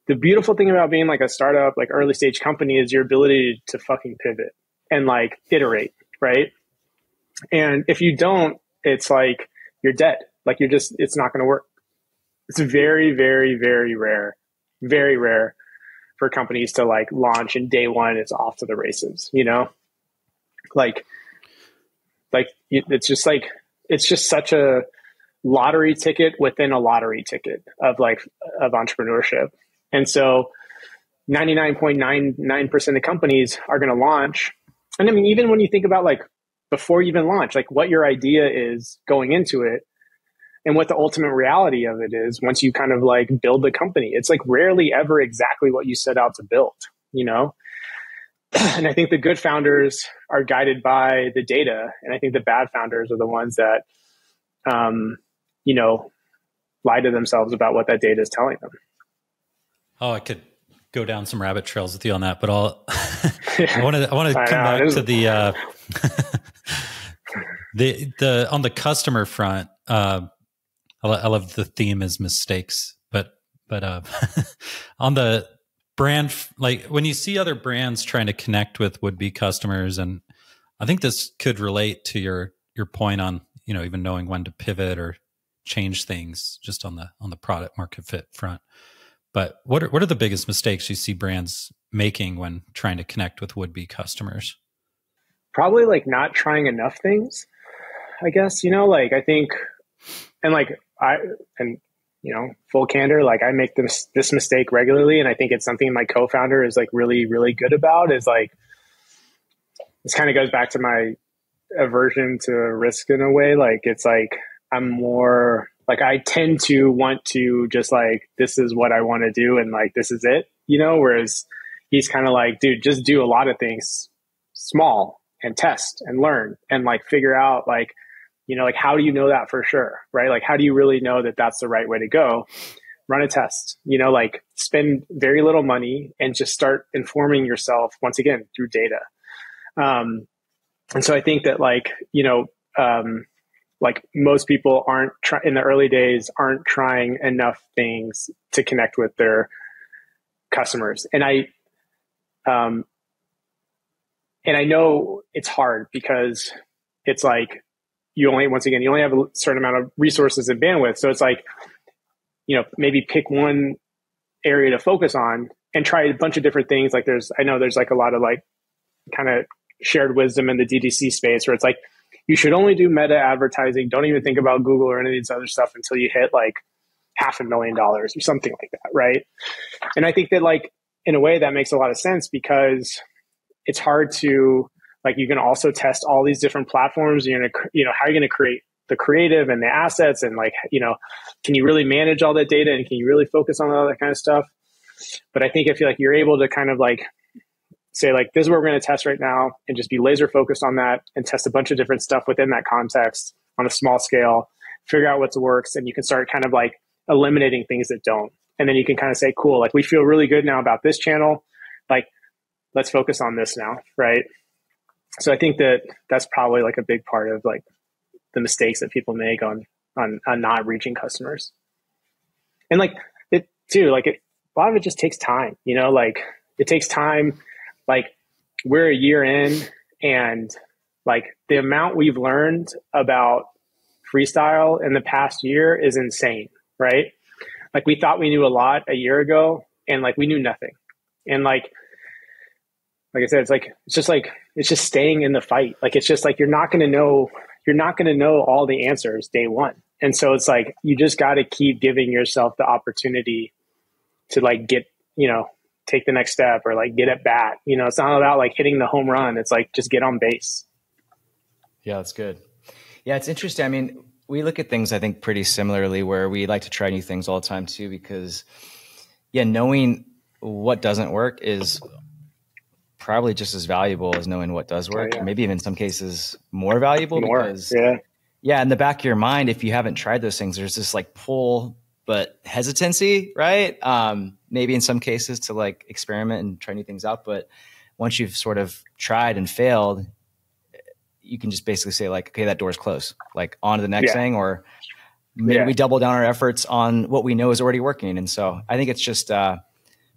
The beautiful thing about being like a startup, like early stage company, is your ability to fucking pivot and like iterate, right? And if you don't, it's like you're dead. Like you're just, it's not gonna work. It's very, very, very rare, very rare for companies to like launch and day one it's off to the races, you know? Like, like it's just like, it's just such a lottery ticket within a lottery ticket of like, of entrepreneurship. And so ninety-nine point nine nine percent of companies are gonna launch. And I mean, even when you think about like before you even launch, like what your idea is going into it and what the ultimate reality of it is once you kind of like build the company, it's like rarely ever exactly what you set out to build, you know? And I think the good founders are guided by the data. And I think the bad founders are the ones that, um, you know, lie to themselves about what that data is telling them. Oh, I could go down some rabbit trails with you on that, but I'll, I want to, I want to come back to the, uh, the, the, on the customer front, uh, I, lo I love the theme is mistakes, but, but, uh, on the brand, like when you see other brands trying to connect with would-be customers, and I think this could relate to your, your point on, you know, even knowing when to pivot or change things just on the, on the product market fit front. But what are, what are the biggest mistakes you see brands making when trying to connect with would-be customers? Probably like not trying enough things, I guess, you know, like I think, and like I, and you know, full candor, like I make this, this mistake regularly. And I think it's something my co-founder is like really, really good about, is like, this kind of goes back to my aversion to risk in a way. Like, it's like, I'm more like, I tend to want to just like, this is what I want to do. And like, this is it, you know, whereas he's kind of like, dude, just do a lot of things small and test and learn and like figure out like, you know, like, how do you know that for sure? Right? Like, how do you really know that that's the right way to go? Run a test, you know, like spend very little money and just start informing yourself once again through data. Um, and so I think that like, you know, um, like most people aren't try in the early days aren't trying enough things to connect with their customers. And I, um, and I know it's hard because it's like, you only, once again, you only have a certain amount of resources and bandwidth. So it's like, you know, maybe pick one area to focus on and try a bunch of different things. Like there's, I know there's like a lot of like kind of shared wisdom in the D T C space where it's like, you should only do meta advertising. Don't even think about Google or any of these other stuff until you hit like half a million dollars or something like that. Right. And I think that like, in a way that makes a lot of sense because it's hard to like, you can also test all these different platforms. You're going to, you know, how are you going to create the creative and the assets and like, you know, can you really manage all that data and can you really focus on all that kind of stuff? But I think I feel like you're able to kind of like say like, this is what we're going to test right now and just be laser focused on that and test a bunch of different stuff within that context on a small scale, figure out what works. And you can start kind of like eliminating things that don't. And then you can kind of say, cool, like we feel really good now about this channel. Like, let's focus on this now. Right. So I think that that's probably like a big part of like the mistakes that people make on, on, on not reaching customers. And like it too, like it, a lot of it just takes time, you know, like it takes time. Like we're a year in and like the amount we've learned about Freestyle in the past year is insane. Right. Like we thought we knew a lot a year ago and like we knew nothing. And like, like I said, it's like, it's just like, it's just staying in the fight. Like, it's just like, you're not going to know, you're not going to know all the answers day one. And so it's like, you just got to keep giving yourself the opportunity to like get, you know, take the next step or like get at bat, you know, it's not about like hitting the home run. It's like, just get on base. Yeah, that's good. Yeah. It's interesting. I mean, we look at things, I think, pretty similarly where we like to try new things all the time too, because yeah, knowing what doesn't work is probably just as valuable as knowing what does work. Oh, yeah. Maybe even in some cases more valuable more, because yeah. yeah, in the back of your mind, if you haven't tried those things, there's this like pull, but hesitancy, right? Um, maybe in some cases to like experiment and try new things out. But once you've sort of tried and failed, you can just basically say like, okay, that door's closed, like on to the next yeah. thing, or maybe yeah. we double down our efforts on what we know is already working. And so I think it's just, uh,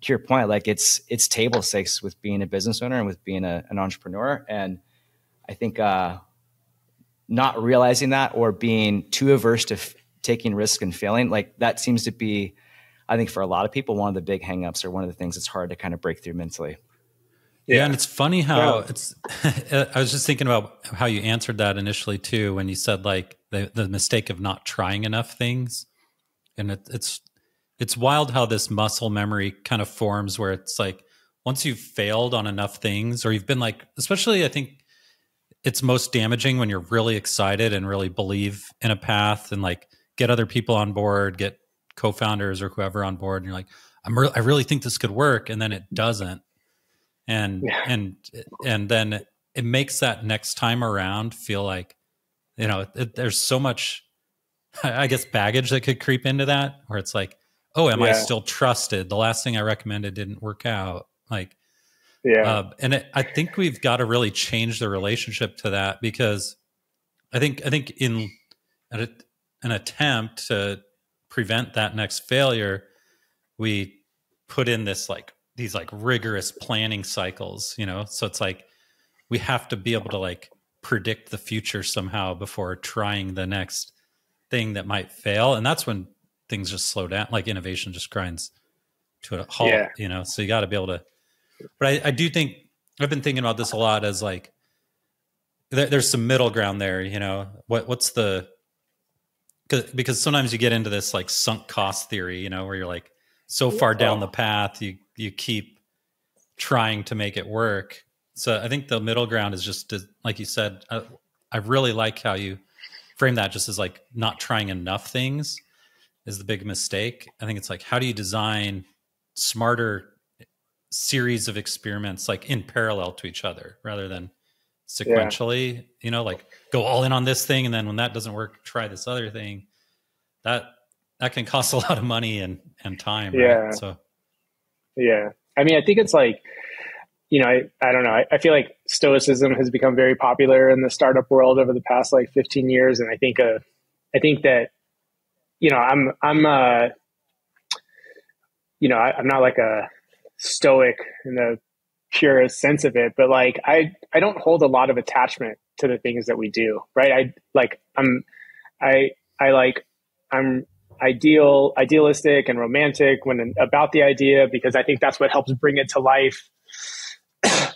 to your point, like it's, it's table stakes with being a business owner and with being a, an entrepreneur. And I think, uh, not realizing that or being too averse to f- taking risks and failing, like that seems to be, I think for a lot of people, one of the big hangups or one of the things that's hard to kind of break through mentally. Yeah. yeah. And it's funny how yeah. it's, I was just thinking about how you answered that initially too, when you said like the, the mistake of not trying enough things. And it, it's, it's wild how this muscle memory kind of forms where it's like, once you've failed on enough things or you've been like, especially I think it's most damaging when you're really excited and really believe in a path and like get other people on board, get co-founders or whoever on board. And you're like, I'm re- I really think this could work. And then it doesn't. And, yeah. and, and then it makes that next time around feel like, you know, it, there's so much, I guess, baggage that could creep into that where it's like, oh, am yeah. I still trusted? The last thing I recommended didn't work out. Like, yeah. Uh, and it, I think we've got to really change the relationship to that because I think, I think in an, an attempt to prevent that next failure, we put in this like, these like rigorous planning cycles, you know? So it's like, we have to be able to like predict the future somehow before trying the next thing that might fail. And that's when things just slow down, like innovation just grinds to a halt, yeah. you know? So you got to be able to, but I, I do think, I've been thinking about this a lot as like, there, there's some middle ground there, you know, what what's the, because sometimes you get into this like sunk cost theory, you know, where you're like so far down the path, you, you keep trying to make it work. So I think the middle ground is just to, like you said, I, I really like how you frame that just as like not trying enough things is the big mistake. I think it's like, how do you design smarter series of experiments, like in parallel to each other rather than sequentially, yeah. you know, like go all in on this thing. And then when that doesn't work, try this other thing that, that can cost a lot of money and, and time. Yeah. Right? So yeah. I mean, I think it's like, you know, I, I don't know. I, I feel like stoicism has become very popular in the startup world over the past like fifteen years. And I think, uh, I think that, you know, I'm, I'm, uh, you know, I, I'm not like a stoic in the purest sense of it, but like, I, I don't hold a lot of attachment to the things that we do, right? I like, I'm, I, I like, I'm ideal, idealistic and romantic when about the idea, because I think that's what helps bring it to life.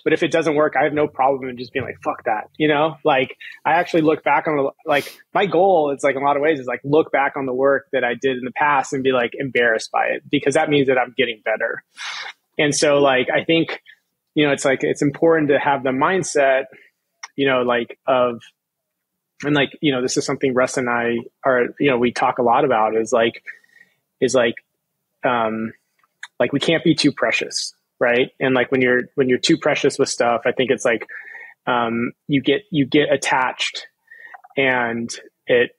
But if it doesn't work, I have no problem in just being like, fuck that, you know, like I actually look back on like my goal. It's like in a lot of ways is like, look back on the work that I did in the past and be like embarrassed by it, because that means that I'm getting better. And so like, I think, you know, it's like, it's important to have the mindset, you know, like of, and like, you know, this is something Russ and I are, you know, we talk a lot about is like, is like, um, like we can't be too precious. Right. And like when you're, when you're too precious with stuff, I think it's like, um, you get, you get attached and it,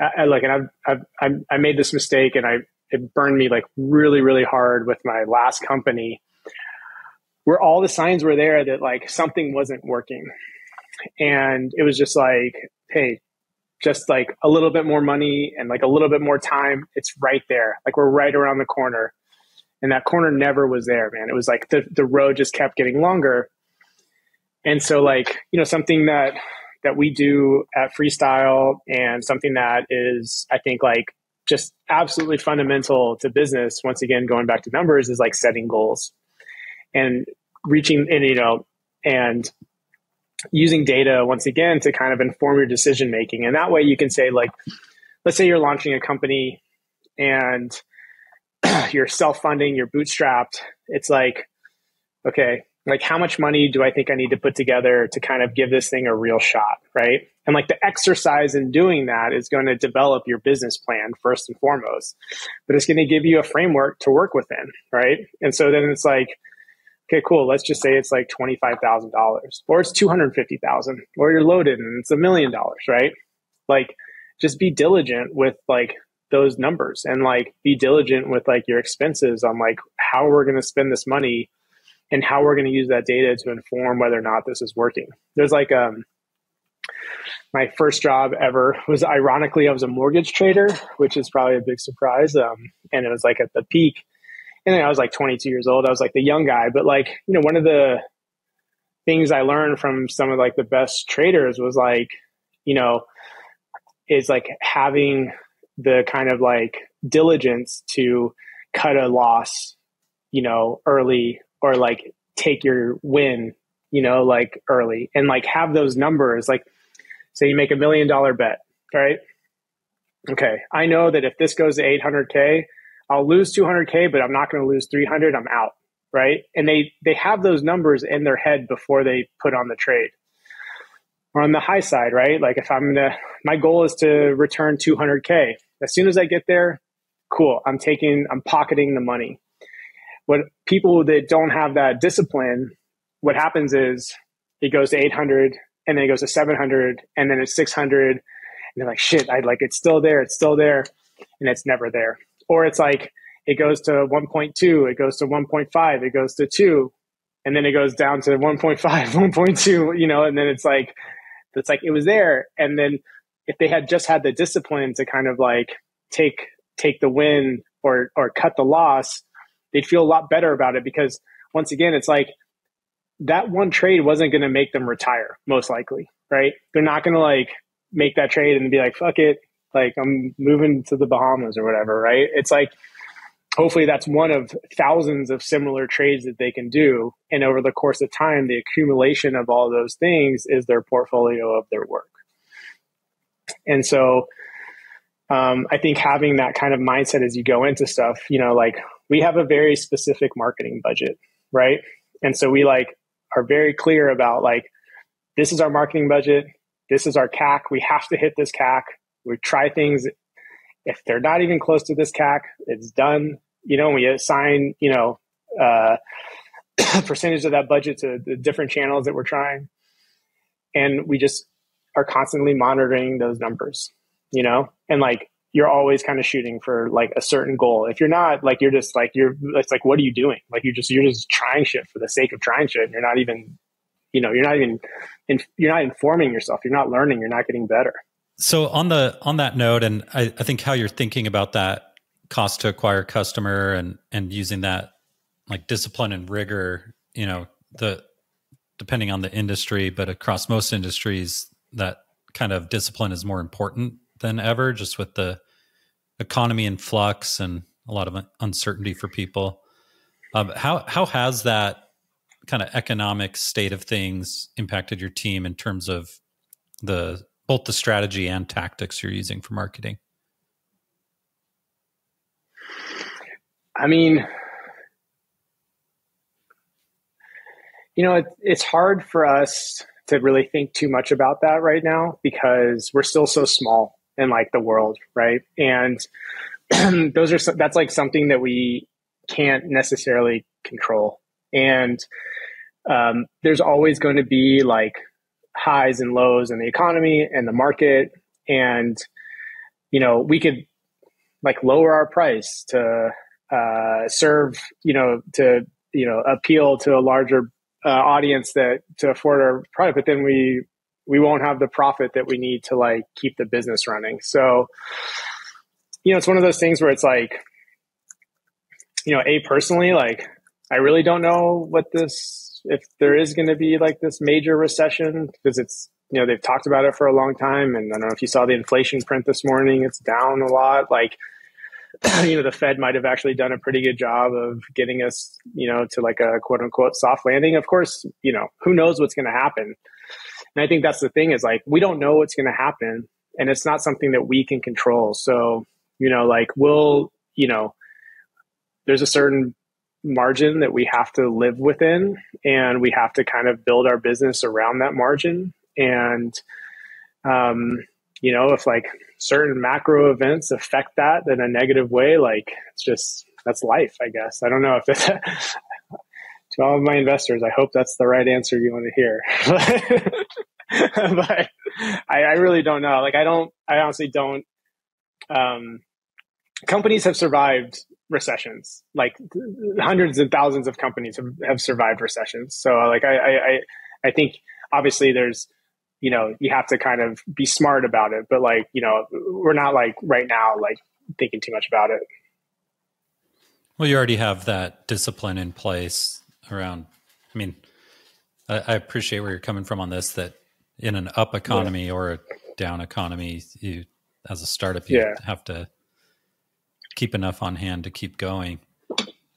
I, I like, and I've, I've, I made this mistake and I, it burned me like really, really hard with my last company, where all the signs were there that like something wasn't working. And it was just like, hey, just like a little bit more money and like a little bit more time. It's right there. Like we're right around the corner. And that corner never was there, man. It was like the, the road just kept getting longer. And so like, you know, something that, that we do at Freestyle and something that is, I think like just absolutely fundamental to business. Once again, going back to numbers is like setting goals and reaching and, you know, and using data once again to kind of inform your decision-making. And that way you can say like, let's say you're launching a company and you're self-funding, you're bootstrapped. It's like, okay, like how much money do I think I need to put together to kind of give this thing a real shot, right? And like the exercise in doing that is going to develop your business plan first and foremost, but it's going to give you a framework to work within, right? And so then it's like, okay, cool. Let's just say it's like twenty-five thousand dollars or it's two hundred fifty thousand dollars or you're loaded and it's a million dollars, right? Like just be diligent with like those numbers and like be diligent with like your expenses on like how we're going to spend this money and how we're going to use that data to inform whether or not this is working. There's like, um, my first job ever was ironically, I was a mortgage trader, which is probably a big surprise. Um, and it was like at the peak. And then I was like twenty-two years old. I was like the young guy, but like, you know, one of the things I learned from some of like the best traders was like, you know, is like having the kind of like diligence to cut a loss, you know, early or like take your win, you know, like early and like have those numbers. Like say you make a million dollar bet, right? Okay. I know that if this goes to eight hundred K, I'll lose two hundred K, but I'm not going to lose three hundred. I'm out. Right. And they, they have those numbers in their head before they put on the trade. Or on the high side, right? Like if I'm going to, my goal is to return two hundred K. As soon as I get there, cool. I'm taking, I'm pocketing the money. What people that don't have that discipline, what happens is it goes to eight hundred and then it goes to seven hundred and then it's six hundred. And they're like, shit, I like, it's still there. It's still there. And it's never there. Or it's like, it goes to one point two, it goes to one point five, it goes to two, and then it goes down to one point five, one point two, you know, and then it's like, it's like, it was there. And then if they had just had the discipline to kind of like take, take the win or, or cut the loss, they'd feel a lot better about it. Because once again, it's like that one trade wasn't going to make them retire, most likely, right? They're not going to like make that trade and be like, fuck it. Like I'm moving to the Bahamas or whatever, right? It's like, hopefully that's one of thousands of similar trades that they can do. And over the course of time, the accumulation of all those things is their portfolio of their work. And so um, I think having that kind of mindset as you go into stuff, you know, like we have a very specific marketing budget, right? And so we like are very clear about like, this is our marketing budget. This is our C A C. We have to hit this C A C. We try things. If they're not even close to this C A C, it's done. You know, we assign, you know, uh, percentage of that budget to the different channels that we're trying. And we just are constantly monitoring those numbers, you know, and like, you're always kind of shooting for like a certain goal. If you're not like, you're just like, you're it's like, what are you doing? Like, you're just, you're just trying shit for the sake of trying shit. And you're not even, you know, you're not even, in, you're not informing yourself. You're not learning. You're not getting better. So on the on that note, and I, I think how you're thinking about that cost to acquire customer and and using that like discipline and rigor, you know, the depending on the industry, but across most industries, that kind of discipline is more important than ever, just with the economy in flux and a lot of uncertainty for people. Um, how, how has that kind of economic state of things impacted your team in terms of the, both the strategy and tactics you're using for marketing? I mean, you know, it, it's hard for us to really think too much about that right now because we're still so small in like the world, right? And those are, that's like something that we can't necessarily control. And um, there's always going to be like highs and lows in the economy and the market. And, you know, we could like lower our price to uh, serve, you know, to, you know, appeal to a larger uh, audience that to afford our product, but then we, we won't have the profit that we need to like keep the business running. So, you know, it's one of those things where it's like, you know, A, personally, like, I really don't know what this, if there is going to be like this major recession, because it's, you know, they've talked about it for a long time. And I don't know if you saw the inflation print this morning, it's down a lot. Like, you know, the Fed might have actually done a pretty good job of getting us, you know, to like a quote unquote soft landing. Of course, you know, who knows what's going to happen. And I think that's the thing is like, we don't know what's going to happen and it's not something that we can control. So, you know, like we'll, you know, there's a certain margin that we have to live within and we have to kind of build our business around that margin. And, um, you know, if like certain macro events affect that in a negative way, like it's just, that's life, I guess. I don't know if it's, to all of my investors, I hope that's the right answer you want to hear. But I, I really don't know. Like I don't, I honestly don't, um, companies have survived recessions, like hundreds and thousands of companies have, have survived recessions. So like, I, I, I think obviously there's, you know, you have to kind of be smart about it, but like, you know, we're not like right now, like thinking too much about it. Well, you already have that discipline in place around, I mean, I, I appreciate where you're coming from on this, that in an up economy yeah. or a down economy, you, as a startup, you yeah. have to keep enough on hand to keep going.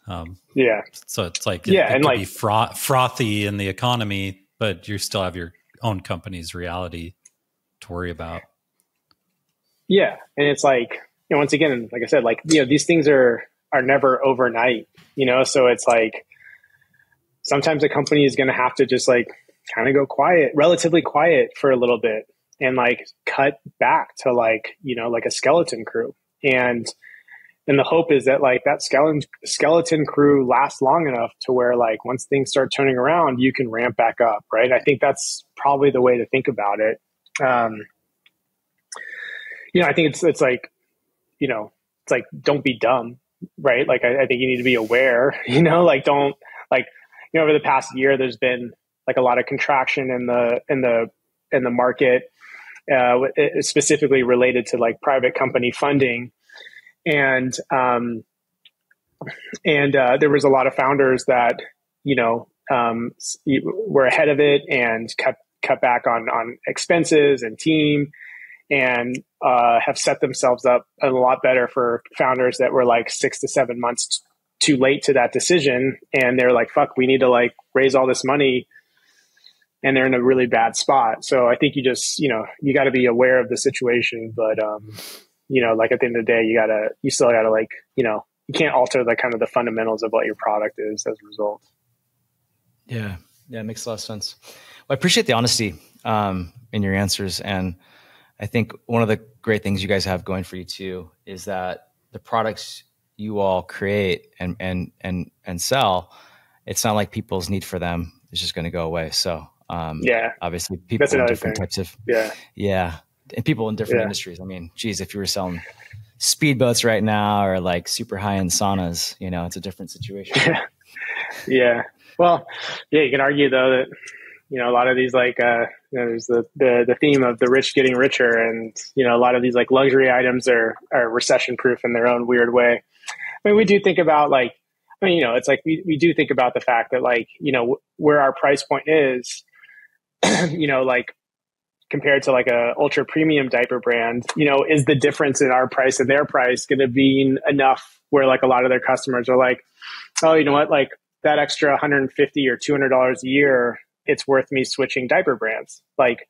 Um, yeah. So it's like, it, yeah, it and like be fro frothy in the economy, but you still have your own company's reality to worry about. Yeah. And it's like, you know, once again, like I said, like, you know, these things are, are never overnight, you know? So it's like, sometimes a company is going to have to just like kind of go quiet, relatively quiet for a little bit and like cut back to like, you know, like a skeleton crew. And, And the hope is that like that skeleton skeleton crew lasts long enough to where like once things start turning around, you can ramp back up, right? I think that's probably the way to think about it. Um, you know, I think it's it's like, you know, it's like don't be dumb, right? Like I, I think you need to be aware, you know, like don't like you know over the past year there's been like a lot of contraction in the in the in the market, uh, specifically related to like private company funding. And, um, and, uh, there was a lot of founders that, you know, um, were ahead of it and cut, cut back on, on expenses and team and, uh, have set themselves up a lot better for founders that were like six to seven months too late to that decision. And they're like, fuck, we need to like raise all this money and they're in a really bad spot. So I think you just, you know, you gotta be aware of the situation, but, um, you know, like at the end of the day, you gotta, you still gotta like, you know, you can't alter the kind of the fundamentals of what your product is as a result. Yeah. Yeah. It makes a lot of sense. Well, I appreciate the honesty um, in your answers. And I think one of the great things you guys have going for you too, is that the products you all create and, and, and, and sell, it's not like people's need for them is just going to go away. So um, yeah, obviously people in different thing. types of, yeah, yeah. And people in different yeah. industries. I mean, geez, if you were selling speedboats right now or like super high end saunas, you know, it's a different situation. Yeah. yeah. Well, yeah, you can argue though that, you know, a lot of these like, uh, you know, there's the, the, the theme of the rich getting richer and, you know, a lot of these like luxury items are, are recession proof in their own weird way. I mean, we do think about like, I mean, you know, it's like we, we do think about the fact that, like, you know, where our price point is, you know, like compared to like a ultra premium diaper brand, you know, is the difference in our price and their price going to be enough where like a lot of their customers are like, oh, you know what, like that extra one hundred fifty or two hundred dollars a year, it's worth me switching diaper brands. Like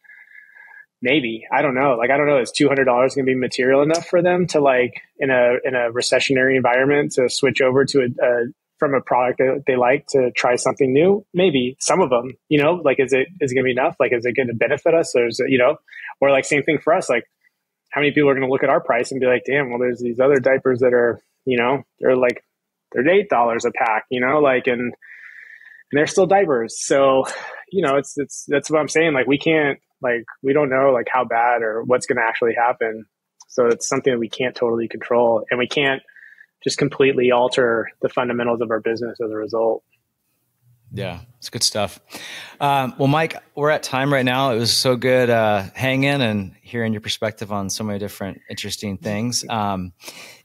maybe, I don't know. Like, I don't know. Is two hundred dollars going to be material enough for them to like in a, in a recessionary environment to switch over to a, a from a product that they like to try something new? Maybe some of them, you know, like, is it, is it going to be enough? Like, is it going to benefit us? Or is it, you know, or like same thing for us. Like how many people are going to look at our price and be like, damn, well, there's these other diapers that are, you know, they're like, they're eight dollars a pack, you know, like, and, and they're still diapers. So, you know, it's, it's, that's what I'm saying. Like, we can't, like, we don't know like how bad or what's going to actually happen. So it's something that we can't totally control, and we can't just completely alter the fundamentals of our business as a result. Yeah, it's good stuff. Um, well, Mike, we're at time right now. It was so good uh, hanging and hearing your perspective on so many different interesting things. Um,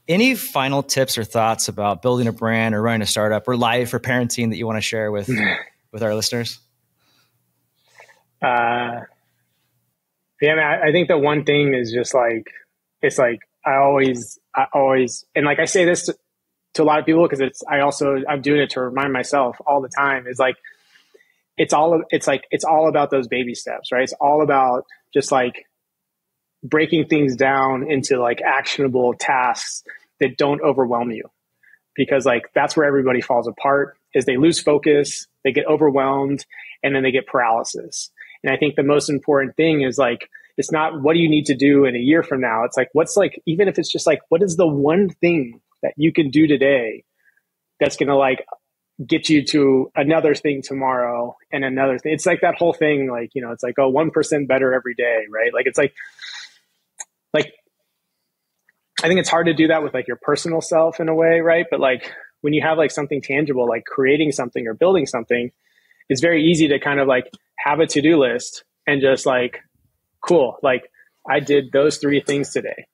any final tips or thoughts about building a brand or running a startup or life or parenting that you want to share with with our listeners? Uh, yeah, I mean, I, I think the one thing is just like, it's like, I always, I always, and like I say this to, to a lot of people, because it's, I also, I'm doing it to remind myself all the time, is like, it's all, it's like, it's all about those baby steps, right? It's all about just like breaking things down into like actionable tasks that don't overwhelm you, because like, that's where everybody falls apart, is they lose focus, they get overwhelmed, and then they get paralysis. And I think the most important thing is like, it's not what do you need to do in a year from now. It's like, what's like, even if it's just like, what is the one thing that you can do today that's going to like get you to another thing tomorrow and another thing? It's like that whole thing, like, you know, it's like, oh, one percent better every day, right? Like, it's like, like, I think it's hard to do that with like your personal self in a way, right? But like when you have like something tangible, like creating something or building something, it's very easy to kind of like have a to-do list and just like, cool, like I did those three things today.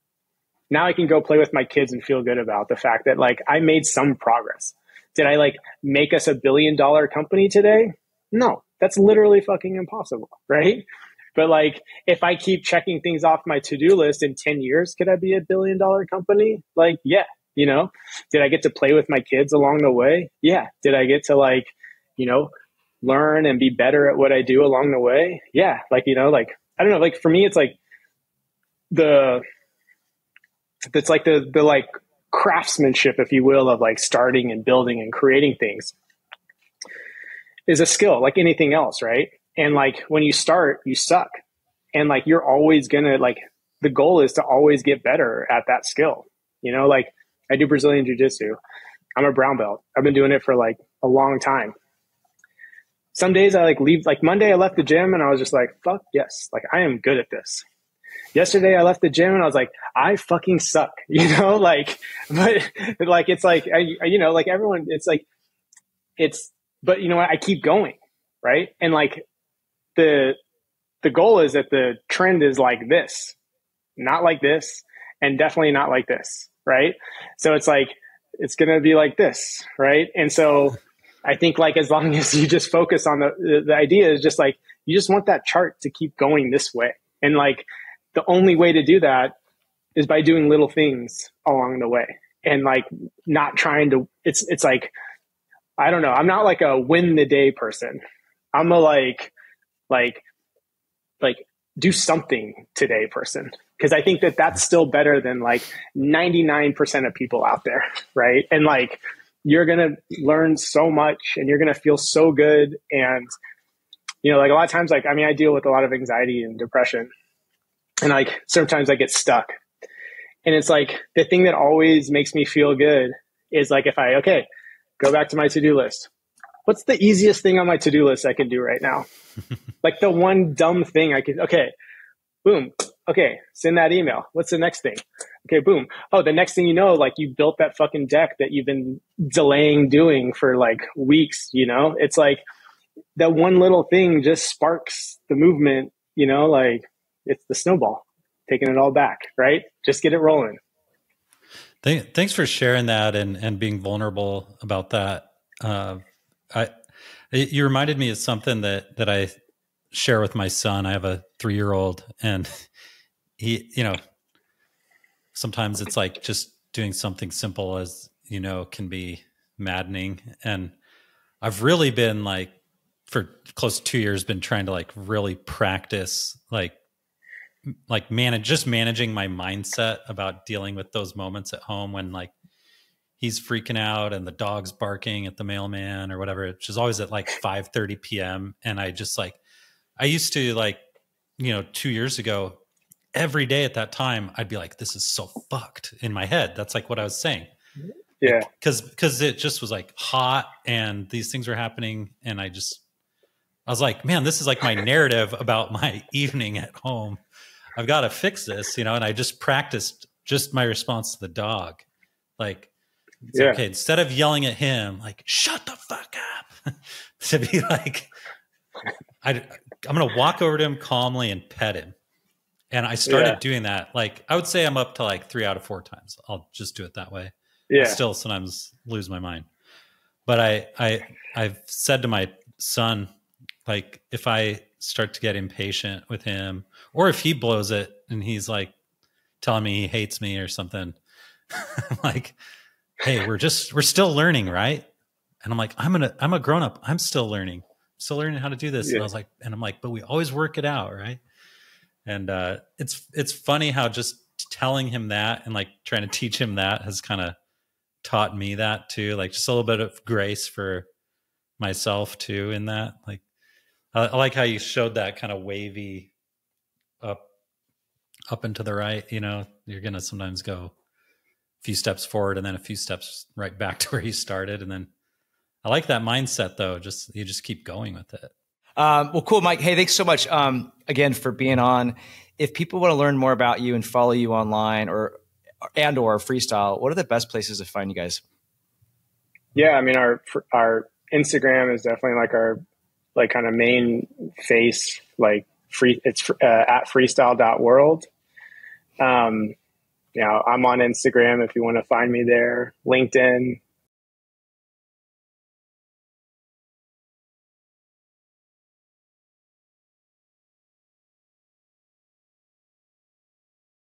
Now I can go play with my kids and feel good about the fact that like I made some progress. Did I like make us a billion dollar company today? No, that's literally fucking impossible, right? But like if I keep checking things off my to-do list, in ten years, could I be a billion dollar company? Like, yeah, you know, did I get to play with my kids along the way? Yeah. Did I get to like, you know, learn and be better at what I do along the way? Yeah. Like, you know, like, I don't know. Like for me, it's like the, it's like the, the like craftsmanship, if you will, of like starting and building and creating things is a skill like anything else. Right. And like, when you start, you suck. And like, you're always gonna like, the goal is to always get better at that skill. You know, like I do Brazilian jiu-jitsu. I'm a brown belt. I've been doing it for like a long time. Some days I like leave, like Monday I left the gym and I was just like, fuck yes, like I am good at this. Yesterday I left the gym and I was like, I fucking suck, you know, like, but like, it's like, I, you know, like everyone, it's like, it's, but you know what, I keep going, right? And like the, the goal is that the trend is like this, not like this, and definitely not like this, right? So it's like, it's going to be like this, right? And so I think like as long as you just focus on the, the idea is just like, you just want that chart to keep going this way. And like the only way to do that is by doing little things along the way and like not trying to, it's, it's like, I don't know. I'm not like a win the day person. I'm a like, like, like do something today person. Cause I think that that's still better than like ninety-nine percent of people out there. Right. And like, you're going to learn so much and you're going to feel so good. And, you know, like a lot of times, like, I mean, I deal with a lot of anxiety and depression and like, sometimes I get stuck and it's like the thing that always makes me feel good is like, if I, okay, go back to my to-do list, what's the easiest thing on my to-do list I can do right now? Like the one dumb thing I could, okay, boom. Okay. Send that email. What's the next thing? Okay. Boom. Oh, the next thing you know, like you built that fucking deck that you've been delaying doing for like weeks, you know, it's like that one little thing just sparks the movement, you know, like it's the snowball taking it all back, right? Just get it rolling. Thank, thanks for sharing that and, and being vulnerable about that. Uh, I, it, you reminded me of something that, that I share with my son. I have a three-year-old, and he, you know, sometimes it's like just doing something simple as, you know, can be maddening. And I've really been like, for close to two years, been trying to like really practice, like, like manage, just managing my mindset about dealing with those moments at home when like he's freaking out and the dog's barking at the mailman or whatever, which is always at like five thirty P M. And I just like, I used to like, you know, two years ago, every day at that time, I'd be like, this is so fucked in my head. That's like what I was saying. Yeah. Cause, cause it just was like hot and these things were happening. And I just, I was like, man, this is like my narrative about my evening at home. I've got to fix this, you know? And I just practiced just my response to the dog. Like, it's yeah. okay. Instead of yelling at him, like, shut the fuck up, to be like, I, I'm going to walk over to him calmly and pet him. And I started yeah. doing that. Like, I would say I'm up to like three out of four times. I'll just do it that way. Yeah. I still sometimes lose my mind. But I, I, I've said to my son, like, if I start to get impatient with him, or if he blows it and he's like telling me he hates me or something, I'm like, hey, we're just, we're still learning. Right. And I'm like, I'm going to, I'm a grown up. I'm still learning, still learning how to do this. Yeah. And I was like, and I'm like, but we always work it out. Right. And, uh, it's, it's funny how just telling him that and like trying to teach him that has kind of taught me that too. Like just a little bit of grace for myself too, in that, like, I like how you showed that kind of wavy up, up and to the right. You know, you're going to sometimes go a few steps forward and then a few steps right back to where you started. And then I like that mindset though. Just, you just keep going with it. Um, well, cool, Mike. Hey, thanks so much. Um, again, for being on. If people want to learn more about you and follow you online or, and, or Freestyle, what are the best places to find you guys? Yeah. I mean, our, our Instagram is definitely like our, like kind of main face, like free, it's uh, at freestyle dot world. Um, you know, I'm on Instagram if you want to find me there, LinkedIn,